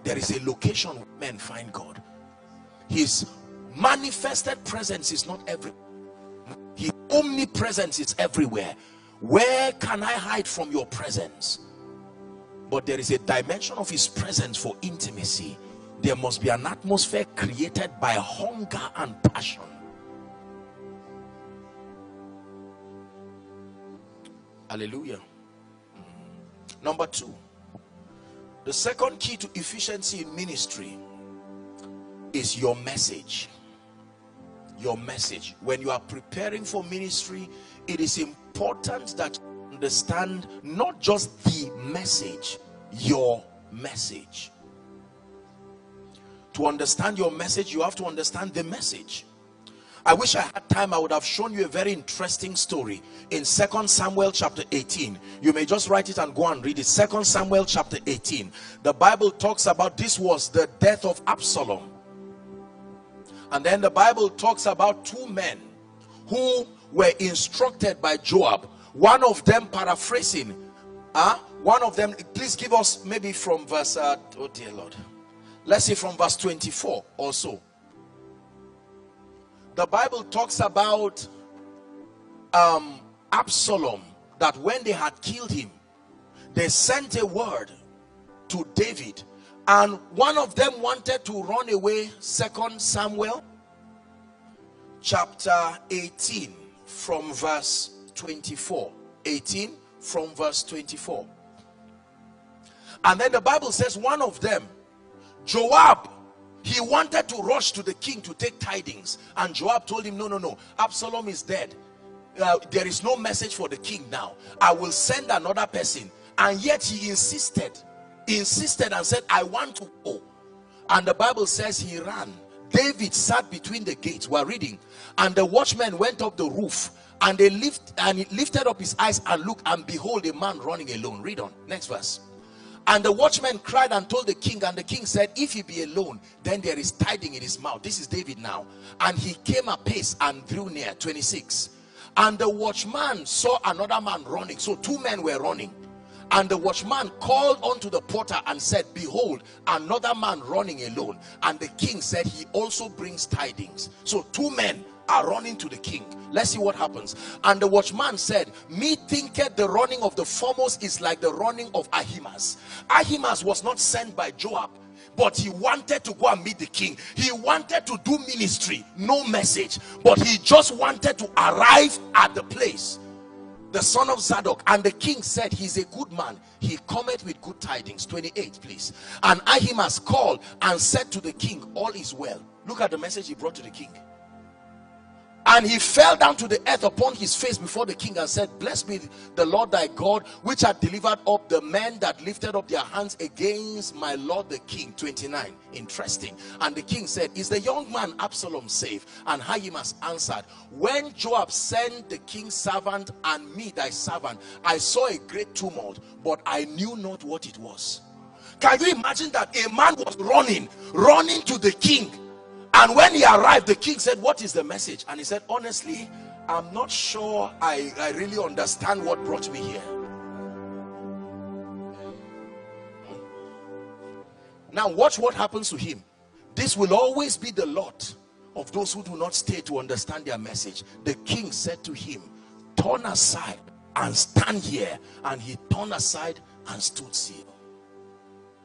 There is a location where men find God. His manifested presence is not everywhere. His omnipresence is everywhere. Where can I hide from your presence? But there is a dimension of his presence for intimacy. There must be an atmosphere created by hunger and passion. Hallelujah. Number two, the second key to efficiency in ministry is your message. Your message. When you are preparing for ministry, it is important that you understand not just the message, your message. To understand your message, you have to understand the message. I wish I had time, I would have shown you a very interesting story in Second Samuel chapter eighteen. You may just write it and go and read it. Second Samuel chapter eighteen. The Bible talks about this was the death of Absalom. And then the Bible talks about two men who were instructed by Joab. One of them paraphrasing. Huh? One of them, please give us maybe from verse, uh, oh dear Lord. Let's see from verse twenty-four or so. The Bible talks about um, Absalom, that when they had killed him, they sent a word to David, and one of them wanted to run away. Second Samuel chapter eighteen from verse twenty-four. eighteen from verse twenty-four. And then the Bible says one of them, Joab, he wanted to rush to the king to take tidings, and Joab told him, no, no, no, Absalom is dead. Uh, there is no message for the king now. I will send another person. And yet he insisted, insisted and said, I want to go. And the Bible says he ran. David sat between the gates, we're reading, and the watchman went up the roof, and they lift, and he lifted up his eyes and looked, and behold, a man running alone. Read on, next verse. And the watchman cried and told the king, and the king said, if he be alone, then there is tidings in his mouth. This is David now. And he came apace and drew near. Twenty-six. And the watchman saw another man running. So two men were running. And the watchman called unto the porter and said, behold, another man running alone. And the king said, he also brings tidings. So two men are running to the king. Let's see what happens. And the watchman said, me thinketh the running of the foremost is like the running of Ahimaaz. Ahimaaz was not sent by Joab, but he wanted to go and meet the king. He wanted to do ministry, no message, but he just wanted to arrive at the place. The son of Zadok. And the king said, he's a good man, he cometh with good tidings. Twenty-eight, please. And Ahimaaz called and said to the king, all is well. Look at the message he brought to the king. And he fell down to the earth upon his face before the king and said, blessed be the Lord thy God, which hath delivered up the men that lifted up their hands against my lord the king. twenty-nine. Interesting. And the king said, is the young man Absalom safe? And Ahimaaz answered, when Joab sent the king's servant and me thy servant, I saw a great tumult, but I knew not what it was. Can you imagine that a man was running, running to the king? And when he arrived, the king said, what is the message? And he said, honestly, I'm not sure I, I really understand what brought me here. Now watch what happens to him. This will always be the lot of those who do not stay to understand their message. The king said to him, turn aside and stand here. And he turned aside and stood still.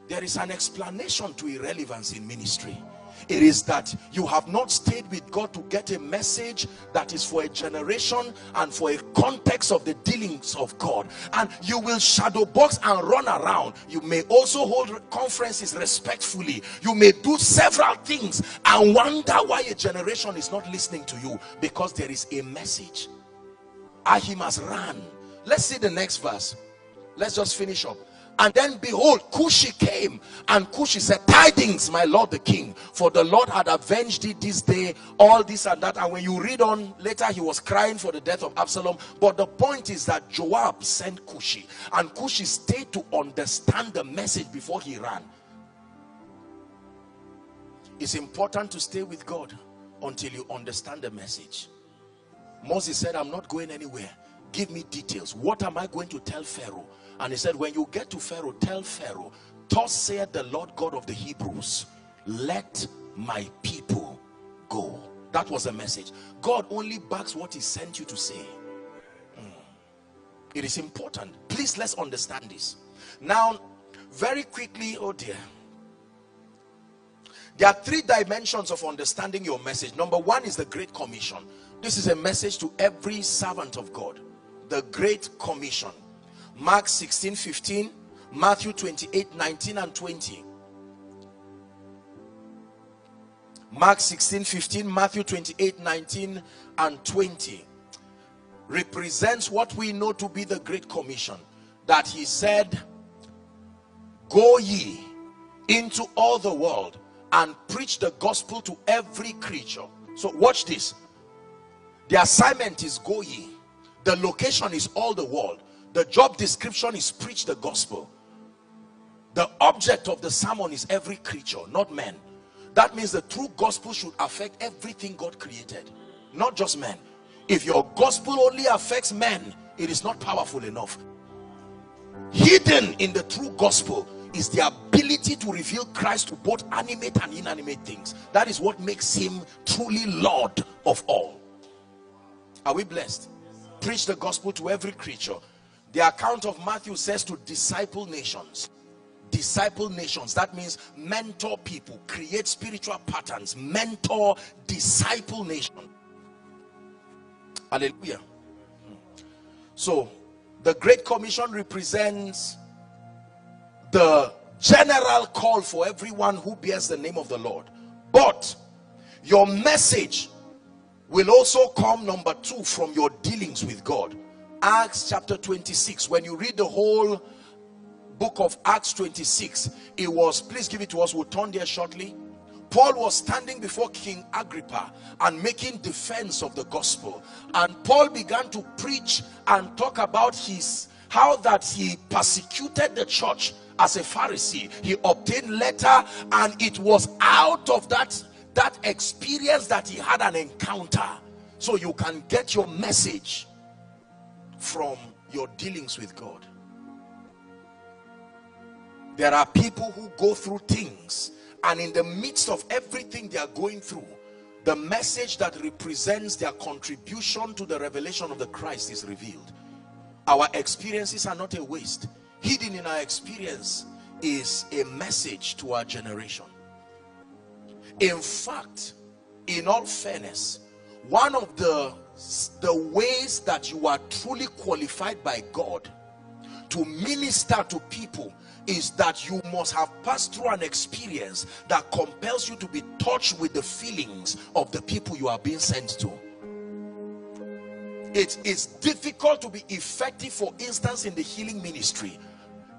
There is an explanation to irrelevance in ministry. It is that you have not stayed with God to get a message that is for a generation and for a context of the dealings of God. And you will shadow box and run around. You may also hold conferences respectfully. You may do several things and wonder why a generation is not listening to you, because there is a message. Ahimaaz ran. Let's see the next verse. Let's just finish up. And then behold, Cushi came, and Cushi said, tidings, my lord the king, for the Lord had avenged thee this day, all this and that. And when you read on later, he was crying for the death of Absalom. But the point is that Joab sent Cushi, and Cushi stayed to understand the message before he ran. It's important to stay with God until you understand the message. Moses said, I'm not going anywhere. Give me details. What am I going to tell Pharaoh? And he said, when you get to Pharaoh, tell Pharaoh, thus saith the Lord God of the Hebrews, let my people go. That was the message. God only backs what he sent you to say. Mm. It is important. Please, let's understand this. Now, very quickly, oh dear. There are three dimensions of understanding your message. Number one is the Great Commission. This is a message to every servant of God. The Great Commission. Mark sixteen fifteen, Matthew twenty-eight nineteen and twenty. Mark sixteen fifteen, Matthew twenty-eight nineteen and twenty represents what we know to be the Great Commission, that he said, go ye into all the world and preach the gospel to every creature. So watch this. The assignment is go ye. The location is all the world. The job description is preach the gospel. The object of the sermon is every creature, not men. That means the true gospel should affect everything God created, not just men. If your gospel only affects men, it is not powerful enough. Hidden in the true gospel is the ability to reveal Christ to both animate and inanimate things. That is what makes him truly Lord of all. Are we blessed? Preach the gospel to every creature. The account of Matthew says to disciple nations. Disciple nations. That means mentor people. Create spiritual patterns. Mentor, disciple nation. Hallelujah. So, the Great Commission represents the general call for everyone who bears the name of the Lord. But your message will also come, number two, from your dealings with God. Acts chapter twenty-six, when you read the whole book of Acts twenty-six, it was, please give it to us, we'll turn there shortly. Paul was standing before King Agrippa and making defense of the gospel, and Paul began to preach and talk about his how that he persecuted the church as a Pharisee. He obtained letter, and it was out of that that experience that he had an encounter. So you can get your message from your dealings with God. There are people who go through things, and in the midst of everything they are going through, the message that represents their contribution to the revelation of the Christ is revealed. Our experiences are not a waste. Hidden in our experience is a message to our generation. In fact, in all fairness, one of the the ways that you are truly qualified by God to minister to people is that you must have passed through an experience that compels you to be touched with the feelings of the people you are being sent to. It is difficult to be effective, for instance, in the healing ministry,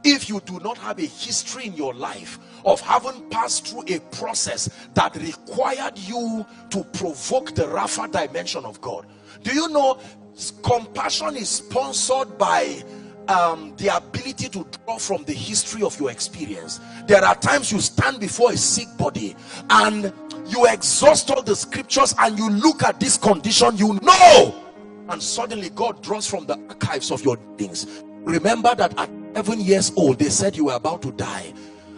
if you do not have a history in your life of having passed through a process that required you to provoke the Rafa dimension of God. Do you know compassion is sponsored by um, the ability to draw from the history of your experience? There are times you stand before a sick body and you exhaust all the scriptures and you look at this condition, you know, and suddenly God draws from the archives of your things. Remember that at seven years old, they said you were about to die,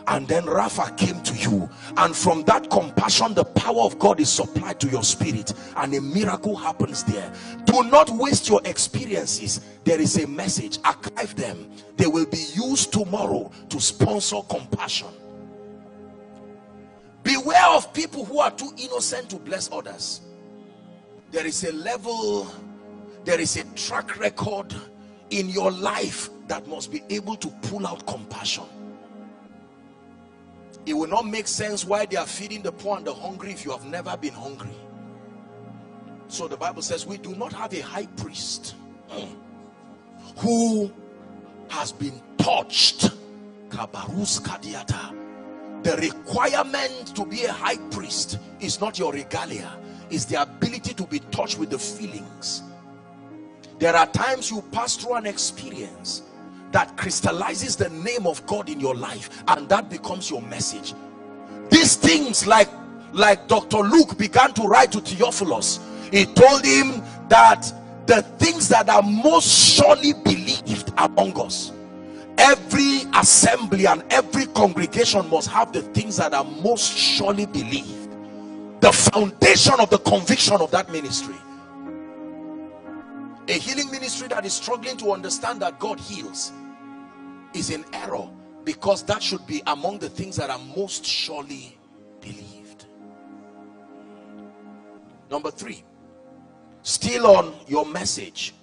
and then Rafa came to you, and from that compassion the power of God is supplied to your spirit and a miracle happens there. Do not waste your experiences. There is a message. Archive them. They will be used tomorrow to sponsor compassion. Beware of people who are too innocent to bless others. There is a level, there is a track record in your life that must be able to pull out compassion. It will not make sense why they are feeding the poor and the hungry if you have never been hungry. So the Bible says we do not have a high priest who has been touched. Kabarus Kadiata. The requirement to be a high priest is not your regalia, it's the ability to be touched with the feelings. There are times you pass through an experience that crystallizes the name of God in your life, and that becomes your message. These things, like like Doctor Luke began to write to Theophilus, he told him that the things that are most surely believed among us, every assembly and every congregation must have the things that are most surely believed, the foundation of the conviction of that ministry. A healing ministry that is struggling to understand that God heals is in error, because that should be among the things that are most surely believed. Number three, still on your message.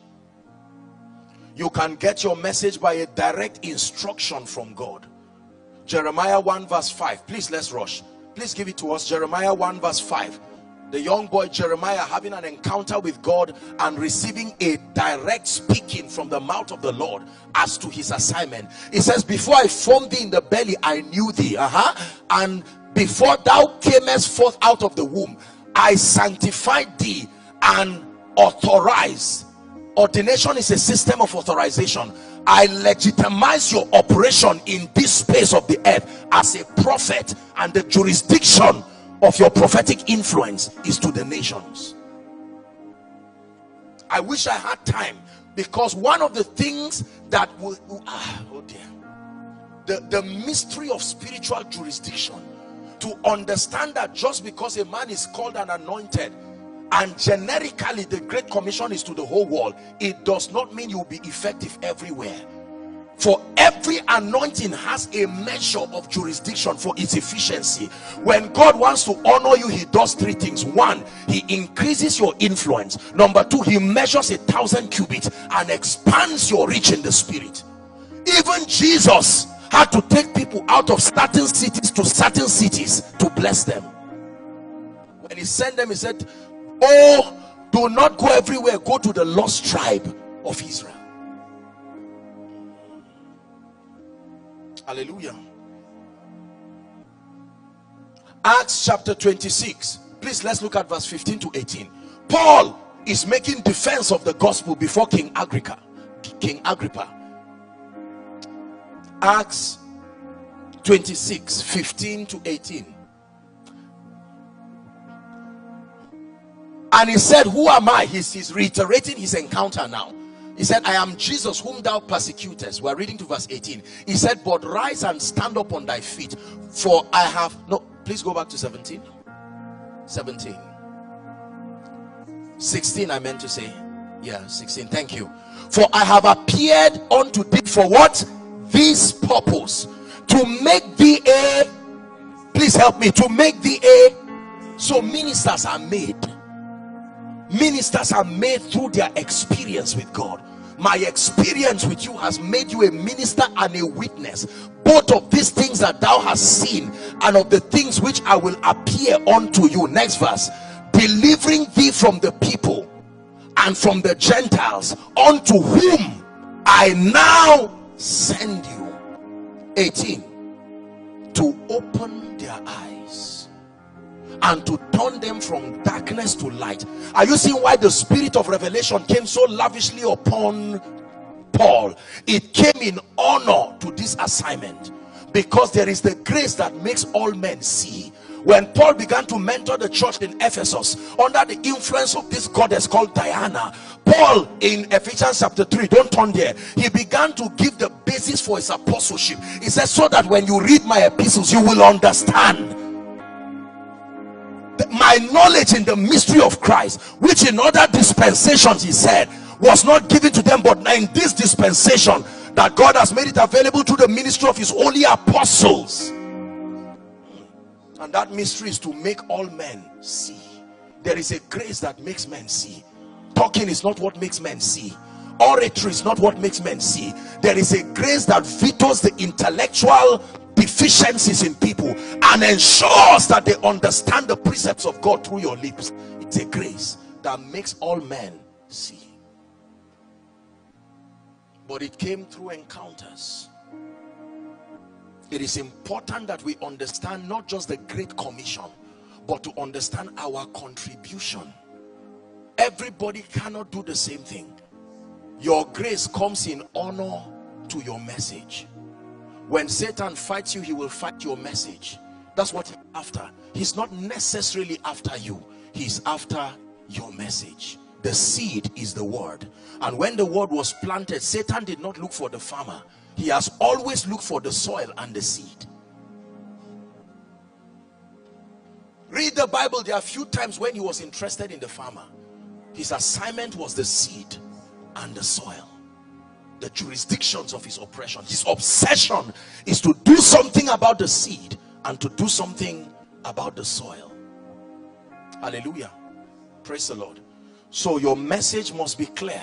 You can get your message by a direct instruction from God. Jeremiah one verse five. Please, let's rush. Please give it to us. Jeremiah one verse five. The young boy Jeremiah having an encounter with God and receiving a direct speaking from the mouth of the Lord as to his assignment. It says, before I formed thee in the belly, I knew thee. Uh-huh. And before thou camest forth out of the womb, I sanctified thee and authorized. Ordination is a system of authorization. I legitimize your operation in this space of the earth as a prophet, and the jurisdiction of your prophetic influence is to the nations. I wish I had time, because one of the things that will ah, oh dear, the, the mystery of spiritual jurisdiction, to understand that just because a man is called and anointed, and generically the Great Commission is to the whole world, it does not mean you'll be effective everywhere. For every anointing has a measure of jurisdiction for its efficiency. When God wants to honor you, he does three things. One, he increases your influence. Number two, he measures a thousand cubits and expands your reach in the spirit. Even Jesus had to take people out of certain cities to certain cities to bless them. When he sent them, he said, oh, do not go everywhere. Go to the lost tribe of Israel. Hallelujah. Acts chapter twenty-six. Please, let's look at verse fifteen to eighteen. Paul is making defense of the gospel before King Agrippa. King Agrippa. Acts twenty-six, fifteen to eighteen. And he said, who am I? He's, he's reiterating his encounter now. He said, I am Jesus whom thou persecutest. We are reading to verse eighteen. He said, but rise and stand up on thy feet, for I have... No, please go back to seventeen. seventeen. sixteen, I meant to say. Yeah, sixteen. Thank you. For I have appeared unto thee for what? This purpose. To make thee a... Please help me. To make thee a... So ministers are made. Ministers are made through their experience with God. My experience with you has made you a minister and a witness, both of these things that thou hast seen and of the things which I will appear unto you. Next verse. Delivering thee from the people and from the Gentiles, unto whom I now send you. eighteen. To open their eyes and to turn them from darkness to light. Are you seeing why the spirit of revelation came so lavishly upon Paul? It came in honor to this assignment, because there is the grace that makes all men see. When Paul began to mentor the church in Ephesus under the influence of this goddess called Diana, Paul in Ephesians chapter three, don't turn there, he began to give the basis for his apostleship. He said, so that when you read my epistles, you will understand my knowledge in the mystery of Christ, which in other dispensations, he said, was not given to them, but in this dispensation that God has made it available through the ministry of his holy apostles. And that mystery is to make all men see. There is a grace that makes men see. Talking is not what makes men see. Oratory is not what makes men see. There is a grace that vetoes the intellectual deficiencies in people and ensures that they understand the precepts of God through your lips. It's a grace that makes all men see. But it came through encounters. It is important that we understand not just the Great Commission, but to understand our contribution. Everybody cannot do the same thing. Your grace comes in honor to your message. When Satan fights you, he will fight your message. That's what he's after. He's not necessarily after you. He's after your message. The seed is the word. And when the word was planted, Satan did not look for the farmer. He has always looked for the soil and the seed. Read the Bible. There are a few times when he was interested in the farmer. His assignment was the seed and the soil, the jurisdictions of his oppression. His obsession is to do something about the seed and to do something about the soil. Hallelujah. Praise the Lord. So your message must be clear.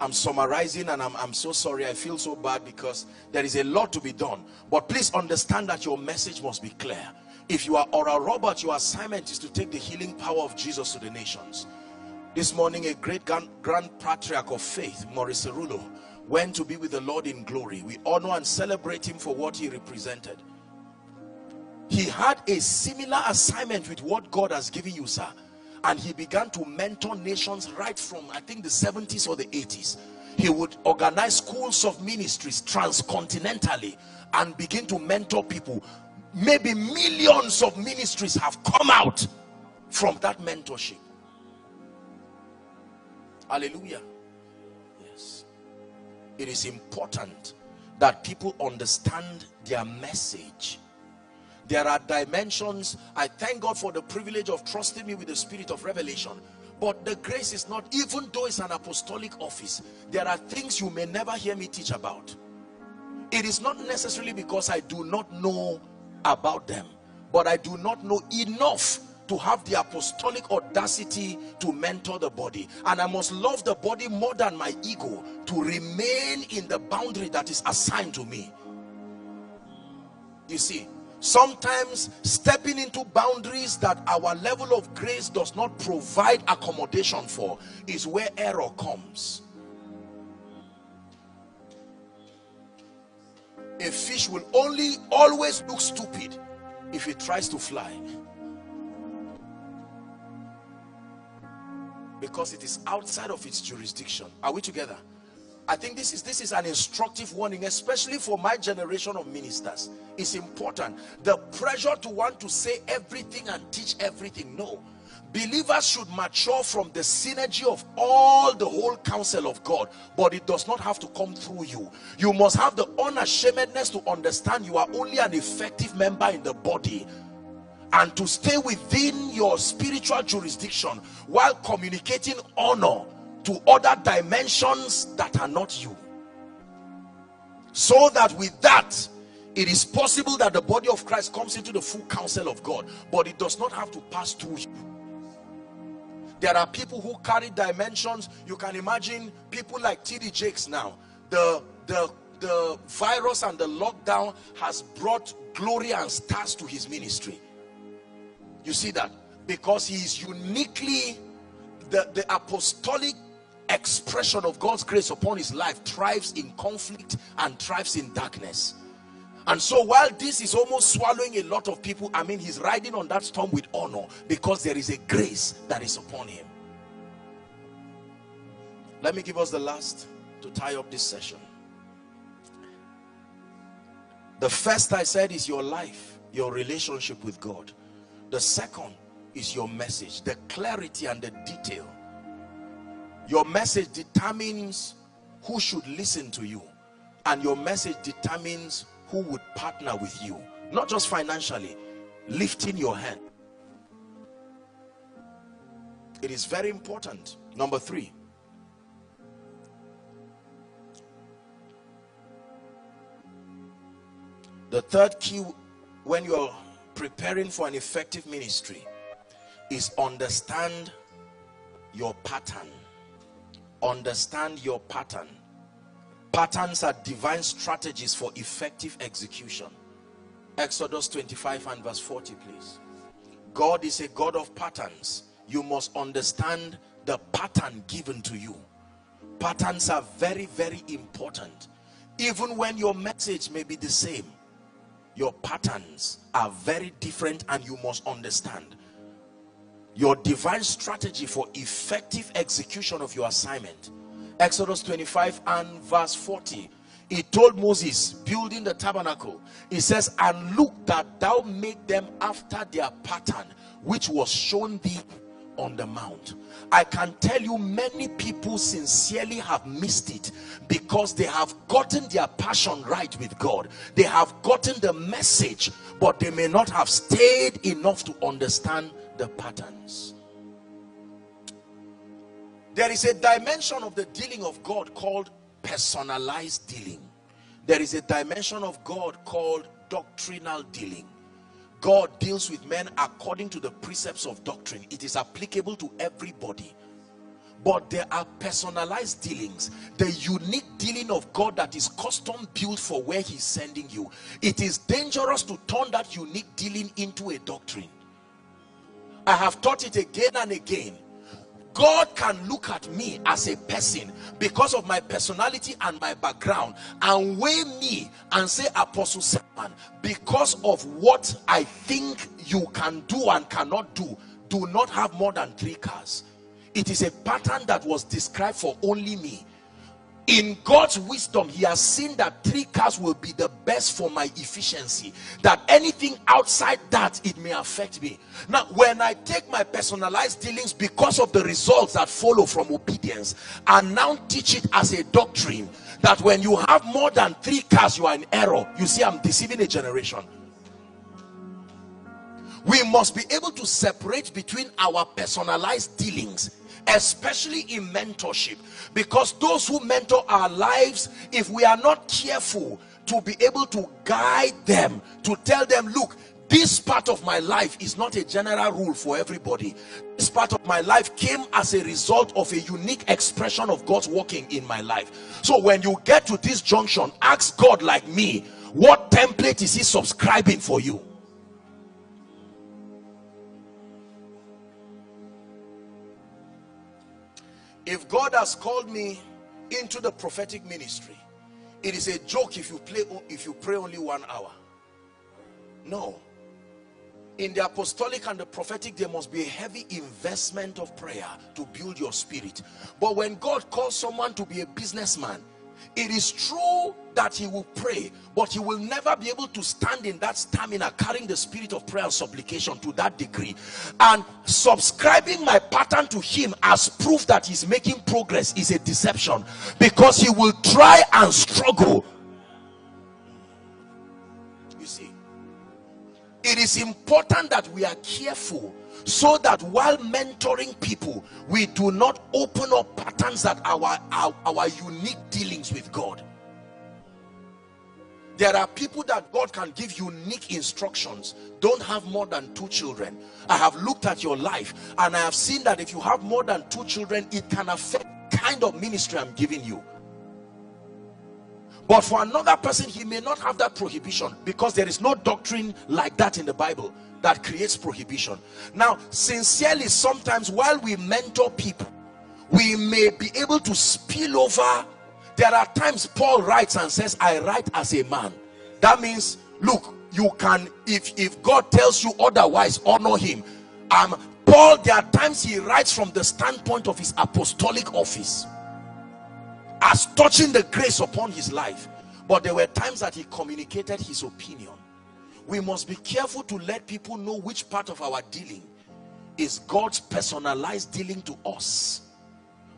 I'm summarizing, and I'm, I'm so sorry. I feel so bad because there is a lot to be done. But please understand that your message must be clear. If you are Oral Roberts, your assignment is to take the healing power of Jesus to the nations. This morning, a great grand, grand patriarch of faith, Morris Cerullo, went to be with the Lord in glory. We honor and celebrate him for what he represented. He had a similar assignment with what God has given you, sir. And he began to mentor nations right from, I think, the seventies or the eighties. He would organize schools of ministries transcontinentally and begin to mentor people. Maybe millions of ministries have come out from that mentorship. Hallelujah. Yes. It is important that people understand their message. There are dimensions. I thank God for the privilege of trusting me with the spirit of revelation. But the grace is not, even though it's an apostolic office, there are things you may never hear me teach about. It is not necessarily because I do not know about them, but I do not know enough to have the apostolic audacity to mentor the body. And I must love the body more than my ego to remain in the boundary that is assigned to me. You see, sometimes stepping into boundaries that our level of grace does not provide accommodation for is where error comes. A fish will only always look stupid if it tries to fly, because it is outside of its jurisdiction. Are we together? I think this is this is an instructive warning, especially for my generation of ministers. It's important. The pressure to want to say everything and teach everything. No. Believers should mature from the synergy of all the whole counsel of God, but it does not have to come through you. You must have the unashamedness to understand you are only an effective member in the body, and to stay within your spiritual jurisdiction while communicating honor to other dimensions that are not you. So that with that, it is possible that the body of Christ comes into the full counsel of God, but it does not have to pass through you. There are people who carry dimensions. You can imagine people like T D Jakes now. The, the, the virus and the lockdown has brought glory and stars to his ministry. You see that? Because he is uniquely, the, the apostolic expression of God's grace upon his life thrives in conflict and thrives in darkness. And so while this is almost swallowing a lot of people, I mean, he's riding on that storm with honor because there is a grace that is upon him. Let me give us the last to tie up this session. The first I said is your life, your relationship with God. The second is your message, the clarity and the detail. Your message determines who should listen to you, and your message determines who would partner with you, not just financially, lifting your hand. It is very important. Number three, the third key when you are preparing for an effective ministry is understand your pattern. Understand your pattern. Patterns are divine strategies for effective execution. Exodus twenty-five and verse forty, please. God is a God of patterns. You must understand the pattern given to you. Patterns are very, very important. Even when your message may be the same, your patterns are very different, and you must understand. Your divine strategy for effective execution of your assignment. Exodus twenty-five and verse forty. He told Moses, building the tabernacle, he says, and look that thou make them after their pattern, which was shown thee on the mount. I can tell you many people sincerely have missed it because they have gotten their passion right with God. They have gotten the message, but they may not have stayed enough to understand the patterns. There is a dimension of the dealing of God called personalized dealing. There is a dimension of God called doctrinal dealing. God deals with men according to the precepts of doctrine. It is applicable to everybody. But there are personalized dealings, the unique dealing of God that is custom built for where he's sending you. It is dangerous to turn that unique dealing into a doctrine. I have taught it again and again. God can look at me as a person because of my personality and my background and weigh me and say, Apostle Simon, because of what I think you can do and cannot do, do not have more than three cars. It is a pattern that was described for only me. In God's wisdom, he has seen that three cars will be the best for my efficiency, that anything outside that, it may affect me. Now, when I take my personalized dealings because of the results that follow from obedience and now teach it as a doctrine that when you have more than three cars, you are in error, you see, I'm deceiving a generation. We must be able to separate between our personalized dealings, especially in mentorship, because those who mentor our lives, if we are not careful to be able to guide them, to tell them, look, this part of my life is not a general rule for everybody. This part of my life came as a result of a unique expression of God's working in my life. So when you get to this junction, ask God, like me, what template is he subscribing for you? If God has called me into the prophetic ministry, it is a joke if you play if you pray only one hour. No. In the apostolic and the prophetic, there must be a heavy investment of prayer to build your spirit. But when God calls someone to be a businessman, it is true that he will pray, but he will never be able to stand in that stamina carrying the spirit of prayer and supplication to that degree. And subscribing my pattern to him as proof that he's making progress is a deception, because he will try and struggle. You see, it is important that we are careful so that while mentoring people, we do not open up patterns that are our, our unique dealings with God. There are people that God can give unique instructions. Don't have more than two children. I have looked at your life and I have seen that if you have more than two children, it can affect the kind of ministry I'm giving you. But for another person, he may not have that prohibition, because there is no doctrine like that in the Bible that creates prohibition. Now, sincerely, sometimes while we mentor people, we may be able to spill over. There are times Paul writes and says, I write as a man. That means, look, you can, if, if God tells you otherwise, honor him. Um, Paul, there are times he writes from the standpoint of his apostolic office, as touching the grace upon his life. But there were times that he communicated his opinion. We must be careful to let people know which part of our dealing is God's personalized dealing to us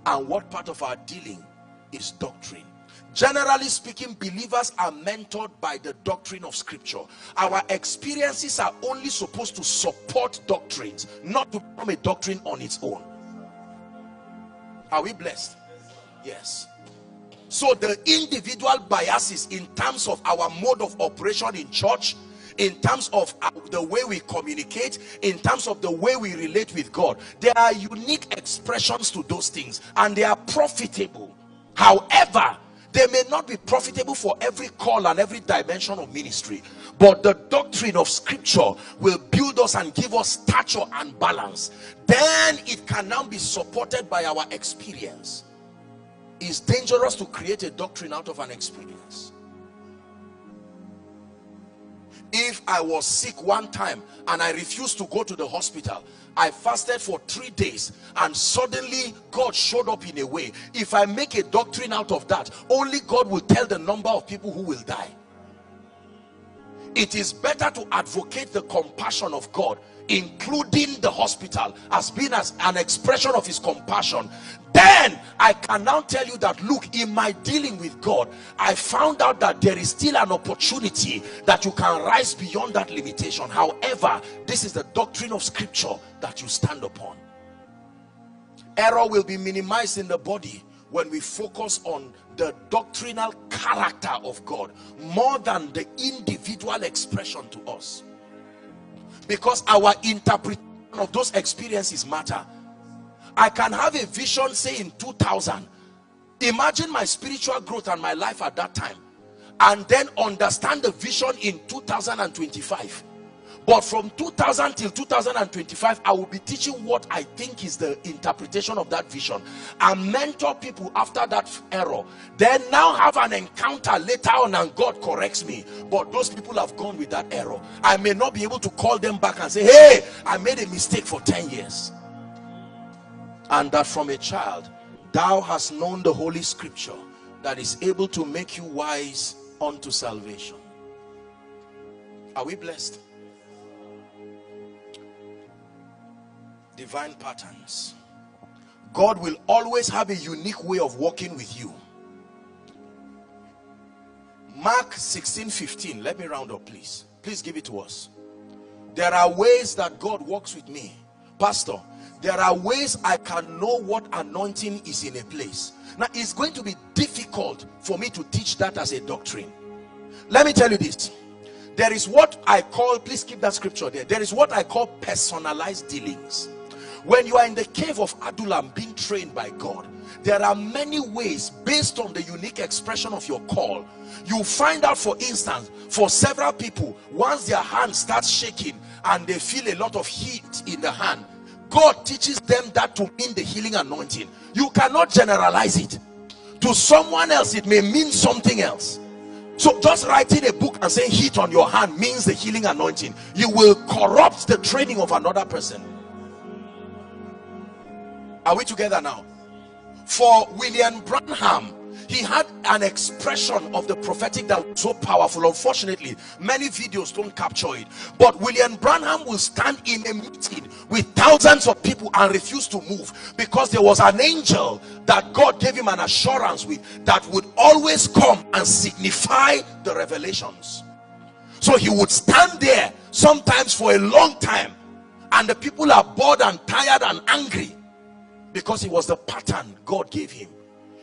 and what part of our dealing is doctrine. Generally speaking, believers are mentored by the doctrine of Scripture. Our experiences are only supposed to support doctrines, not to become a doctrine on its own. Are we blessed? Yes. So the individual biases in terms of our mode of operation in church, in terms of the way we communicate, in terms of the way we relate with God, there are unique expressions to those things, and they are profitable. However, they may not be profitable for every call and every dimension of ministry, but the doctrine of Scripture will build us and give us stature and balance. Then it can now be supported by our experience. It's dangerous to create a doctrine out of an experience. If I was sick one time and I refused to go to the hospital, I fasted for three days and suddenly God showed up in a way. If I make a doctrine out of that, only God will tell the number of people who will die. It is better to advocate the compassion of God, including the hospital, as being as an expression of his compassion. Then I can now tell you that, look, in my dealing with God, I found out that there is still an opportunity that you can rise beyond that limitation. However, this is the doctrine of Scripture that you stand upon. Error will be minimized in the body when we focus on the doctrinal character of God more than the individual expression to us, because our interpretation of those experiences matter. I can have a vision, say in two thousand. Imagine my spiritual growth and my life at that time, and then understand the vision in two thousand twenty-five. But from two thousand till two thousand twenty-five, I will be teaching what I think is the interpretation of that vision and mentor people after that error. Then now have an encounter later on and God corrects me. But those people have gone with that error. I may not be able to call them back and say, hey, I made a mistake for ten years. And that from a child, thou hast known the Holy Scripture that is able to make you wise unto salvation. Are we blessed? Divine patterns. God will always have a unique way of working with you. Mark sixteen fifteen. Let me round up, please. Please give it to us. There are ways that God works with me. Pastor, there are ways I can know what anointing is in a place. Now, it's going to be difficult for me to teach that as a doctrine. Let me tell you this. There is what I call, please keep that scripture there. There is what I call personalized dealings. When you are in the cave of Adullam being trained by God, there are many ways based on the unique expression of your call. You find out, for instance, for several people, once their hand starts shaking and they feel a lot of heat in the hand, God teaches them that to mean the healing anointing. You cannot generalize it. To someone else, it may mean something else. So just writing a book and saying heat on your hand means the healing anointing, you will corrupt the training of another person. Are we together now? For William Branham, he had an expression of the prophetic that was so powerful. Unfortunately, many videos don't capture it. But William Branham will stand in a meeting with thousands of people and refuse to move because there was an angel that God gave him an assurance with that would always come and signify the revelations. So he would stand there sometimes for a long time and the people are bored and tired and angry because it was the pattern God gave him.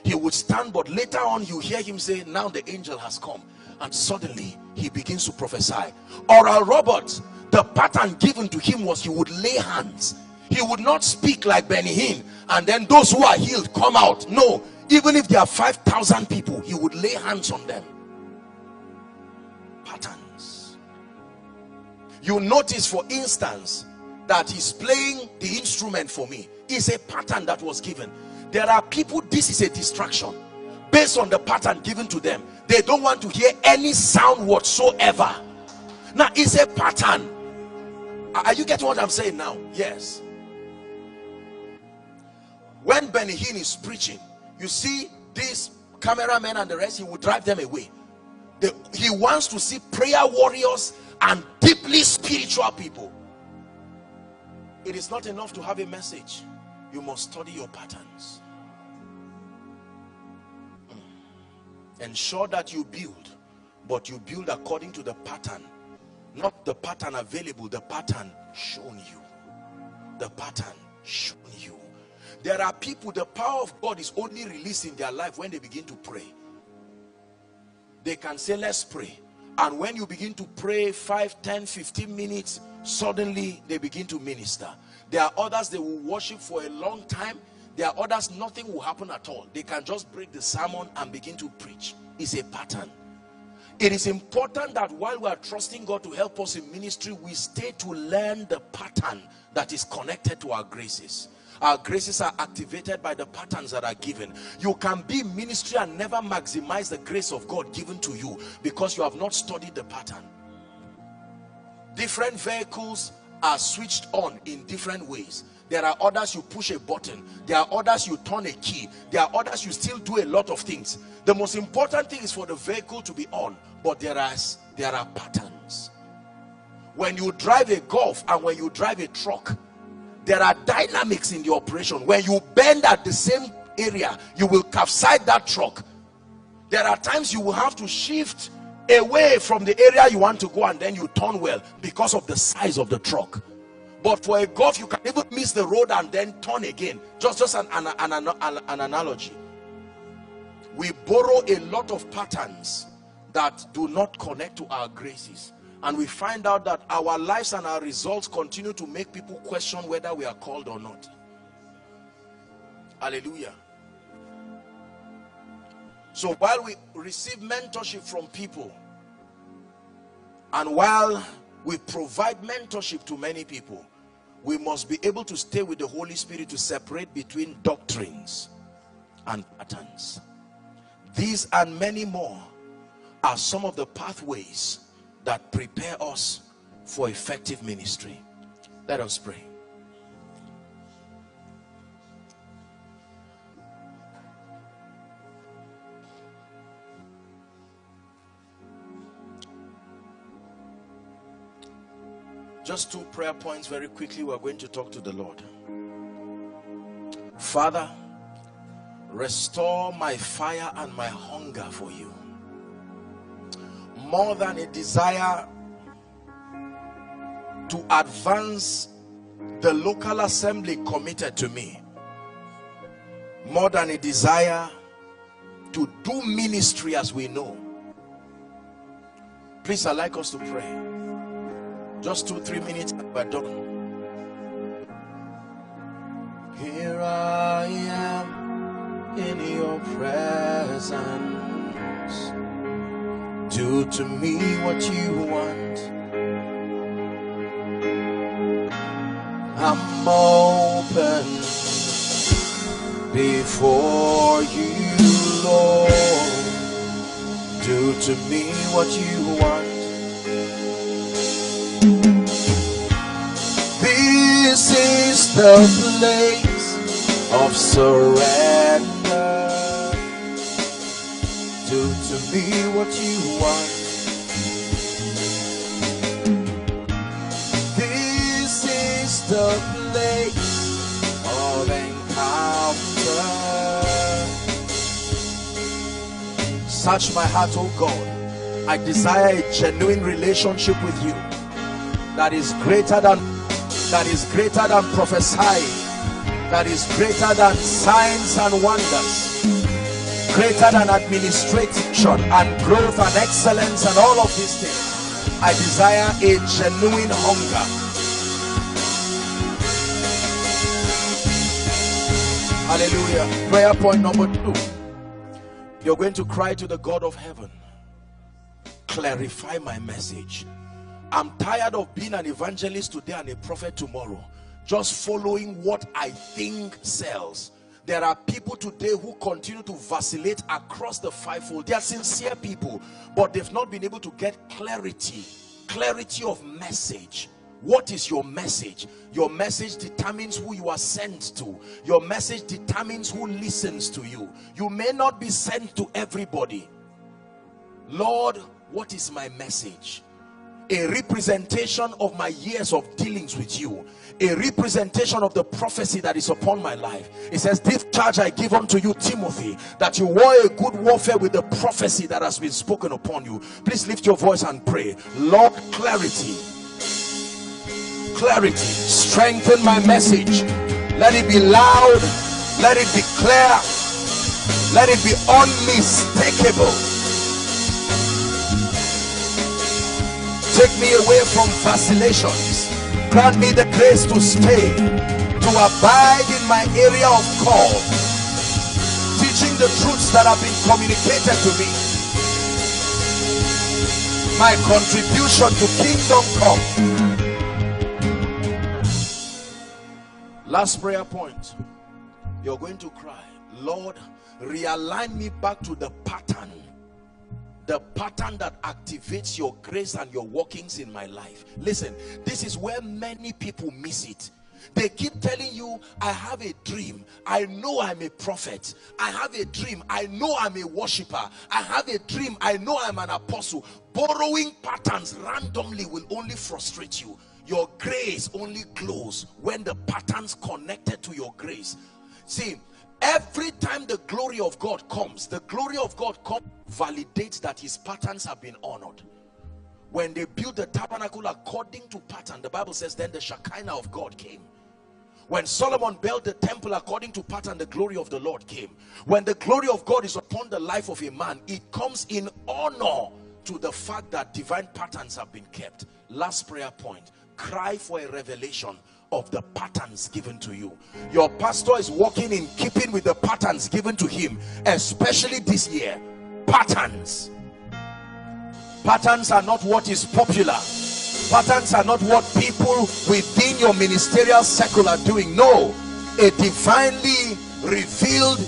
He would stand, but later on you hear him say, now the angel has come, and suddenly he begins to prophesy. Oral Roberts, the pattern given to him was he would lay hands. He would not speak like Benny Hinn and then those who are healed come out. No, even if there are five thousand people, he would lay hands on them. Patterns. You notice, for instance, that he's playing the instrument for me. It's a pattern that was given. There are people, this is a distraction based on the pattern given to them. They don't want to hear any sound whatsoever. Now, it's a pattern. Are you getting what I'm saying now? Yes. When Benny Hinn is preaching, you see these cameramen and the rest, he will drive them away. They, he wants to see prayer warriors and deeply spiritual people. It is not enough to have a message. You must study your patterns. Ensure that you build, but you build according to the pattern, not the pattern available, the pattern shown you. The pattern shown you. There are people, the power of God is only released in their life when they begin to pray. They can say, let's pray. And when you begin to pray five, ten, fifteen minutes, suddenly they begin to minister. There are others they will worship for a long time. There are others nothing will happen at all. They can just break the sermon and begin to preach. It's a pattern. It is important that while we are trusting God to help us in ministry, we stay to learn the pattern that is connected to our graces. Our graces are activated by the patterns that are given. You can be in ministry and never maximize the grace of God given to you because you have not studied the pattern. Different vehicles are switched on in different ways. There are others you push a button. There are others you turn a key. There are others you still do a lot of things. The most important thing is for the vehicle to be on, but there are, there are patterns. When you drive a Golf and when you drive a truck, there are dynamics in the operation. When you bend at the same area, you will capsize that truck. There are times you will have to shift away from the area you want to go and then you turn well because of the size of the truck. But for a Golf, you can even miss the road and then turn again. Just, just an, an, an, an, an analogy. We borrow a lot of patterns that do not connect to our graces. And we find out that our lives and our results continue to make people question whether we are called or not. Hallelujah. So while we receive mentorship from people, and while we provide mentorship to many people, we must be able to stay with the Holy Spirit to separate between doctrines and patterns. These and many more are some of the pathways that prepare us for effective ministry. Let us pray. Just two prayer points very quickly. We're going to talk to the Lord. Father, restore my fire and my hunger for you. More than a desire to advance the local assembly committed to me. More than a desire to do ministry as we know. Please, I'd like us to pray. Just two, three minutes, we're done. Here I am in your presence. Do to me what you want. I'm open before you, Lord. Do to me what you want. This is the place of surrender. Do to me what you want. This is the place of encounter. Search my heart, O God. I desire a genuine relationship with you that is greater than that is greater than prophesying, that is greater than signs and wonders, greater than administration and growth and excellence and all of these things. I desire a genuine hunger. Hallelujah. Prayer point number two. You're going to cry to the God of heaven. Clarify my message. I'm tired of being an evangelist today and a prophet tomorrow. Just following what I think sells. There are people today who continue to vacillate across the fivefold. They are sincere people, but they've not been able to get clarity. Clarity of message. What is your message? Your message determines who you are sent to. Your message determines who listens to you. You may not be sent to everybody. Lord, what is my message? a representation of my years of dealings with you, a representation of the prophecy that is upon my life. It says, this charge I give unto you, Timothy, that you war a good warfare with the prophecy that has been spoken upon you. Please lift your voice and pray. Lord, clarity, clarity, strengthen my message. Let it be loud, let it be clear, let it be unmistakable. Take me away from vacillations. Grant me the grace to stay, to abide in my area of call, teaching the truths that have been communicated to me. My contribution to kingdom come. Last prayer point. You're going to cry, Lord, realign me back to the pattern. The pattern that activates your grace and your workings in my life. Listen, this is where many people miss it. They keep telling you, I have a dream. I know I'm a prophet. I have a dream. I know I'm a worshiper. I have a dream. I know I'm an apostle. Borrowing patterns randomly will only frustrate you. Your grace only glows when the patterns connected to your grace. See, every time the glory of God comes, the glory of God comes, validates that his patterns have been honored. When they built the tabernacle according to pattern, the Bible says, then the Shekinah of God came. When Solomon built the temple according to pattern, the glory of the Lord came. When the glory of God is upon the life of a man, it comes in honor to the fact that divine patterns have been kept. Last prayer point, cry for a revelation of the patterns given to you. Your pastor is walking in keeping with the patterns given to him, especially this year. Patterns. Patterns are not what is popular. Patterns are not what people within your ministerial circle are doing. No, a divinely revealed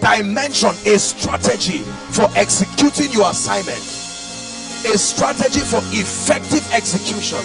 dimension, a strategy for executing your assignment, a strategy for effective execution.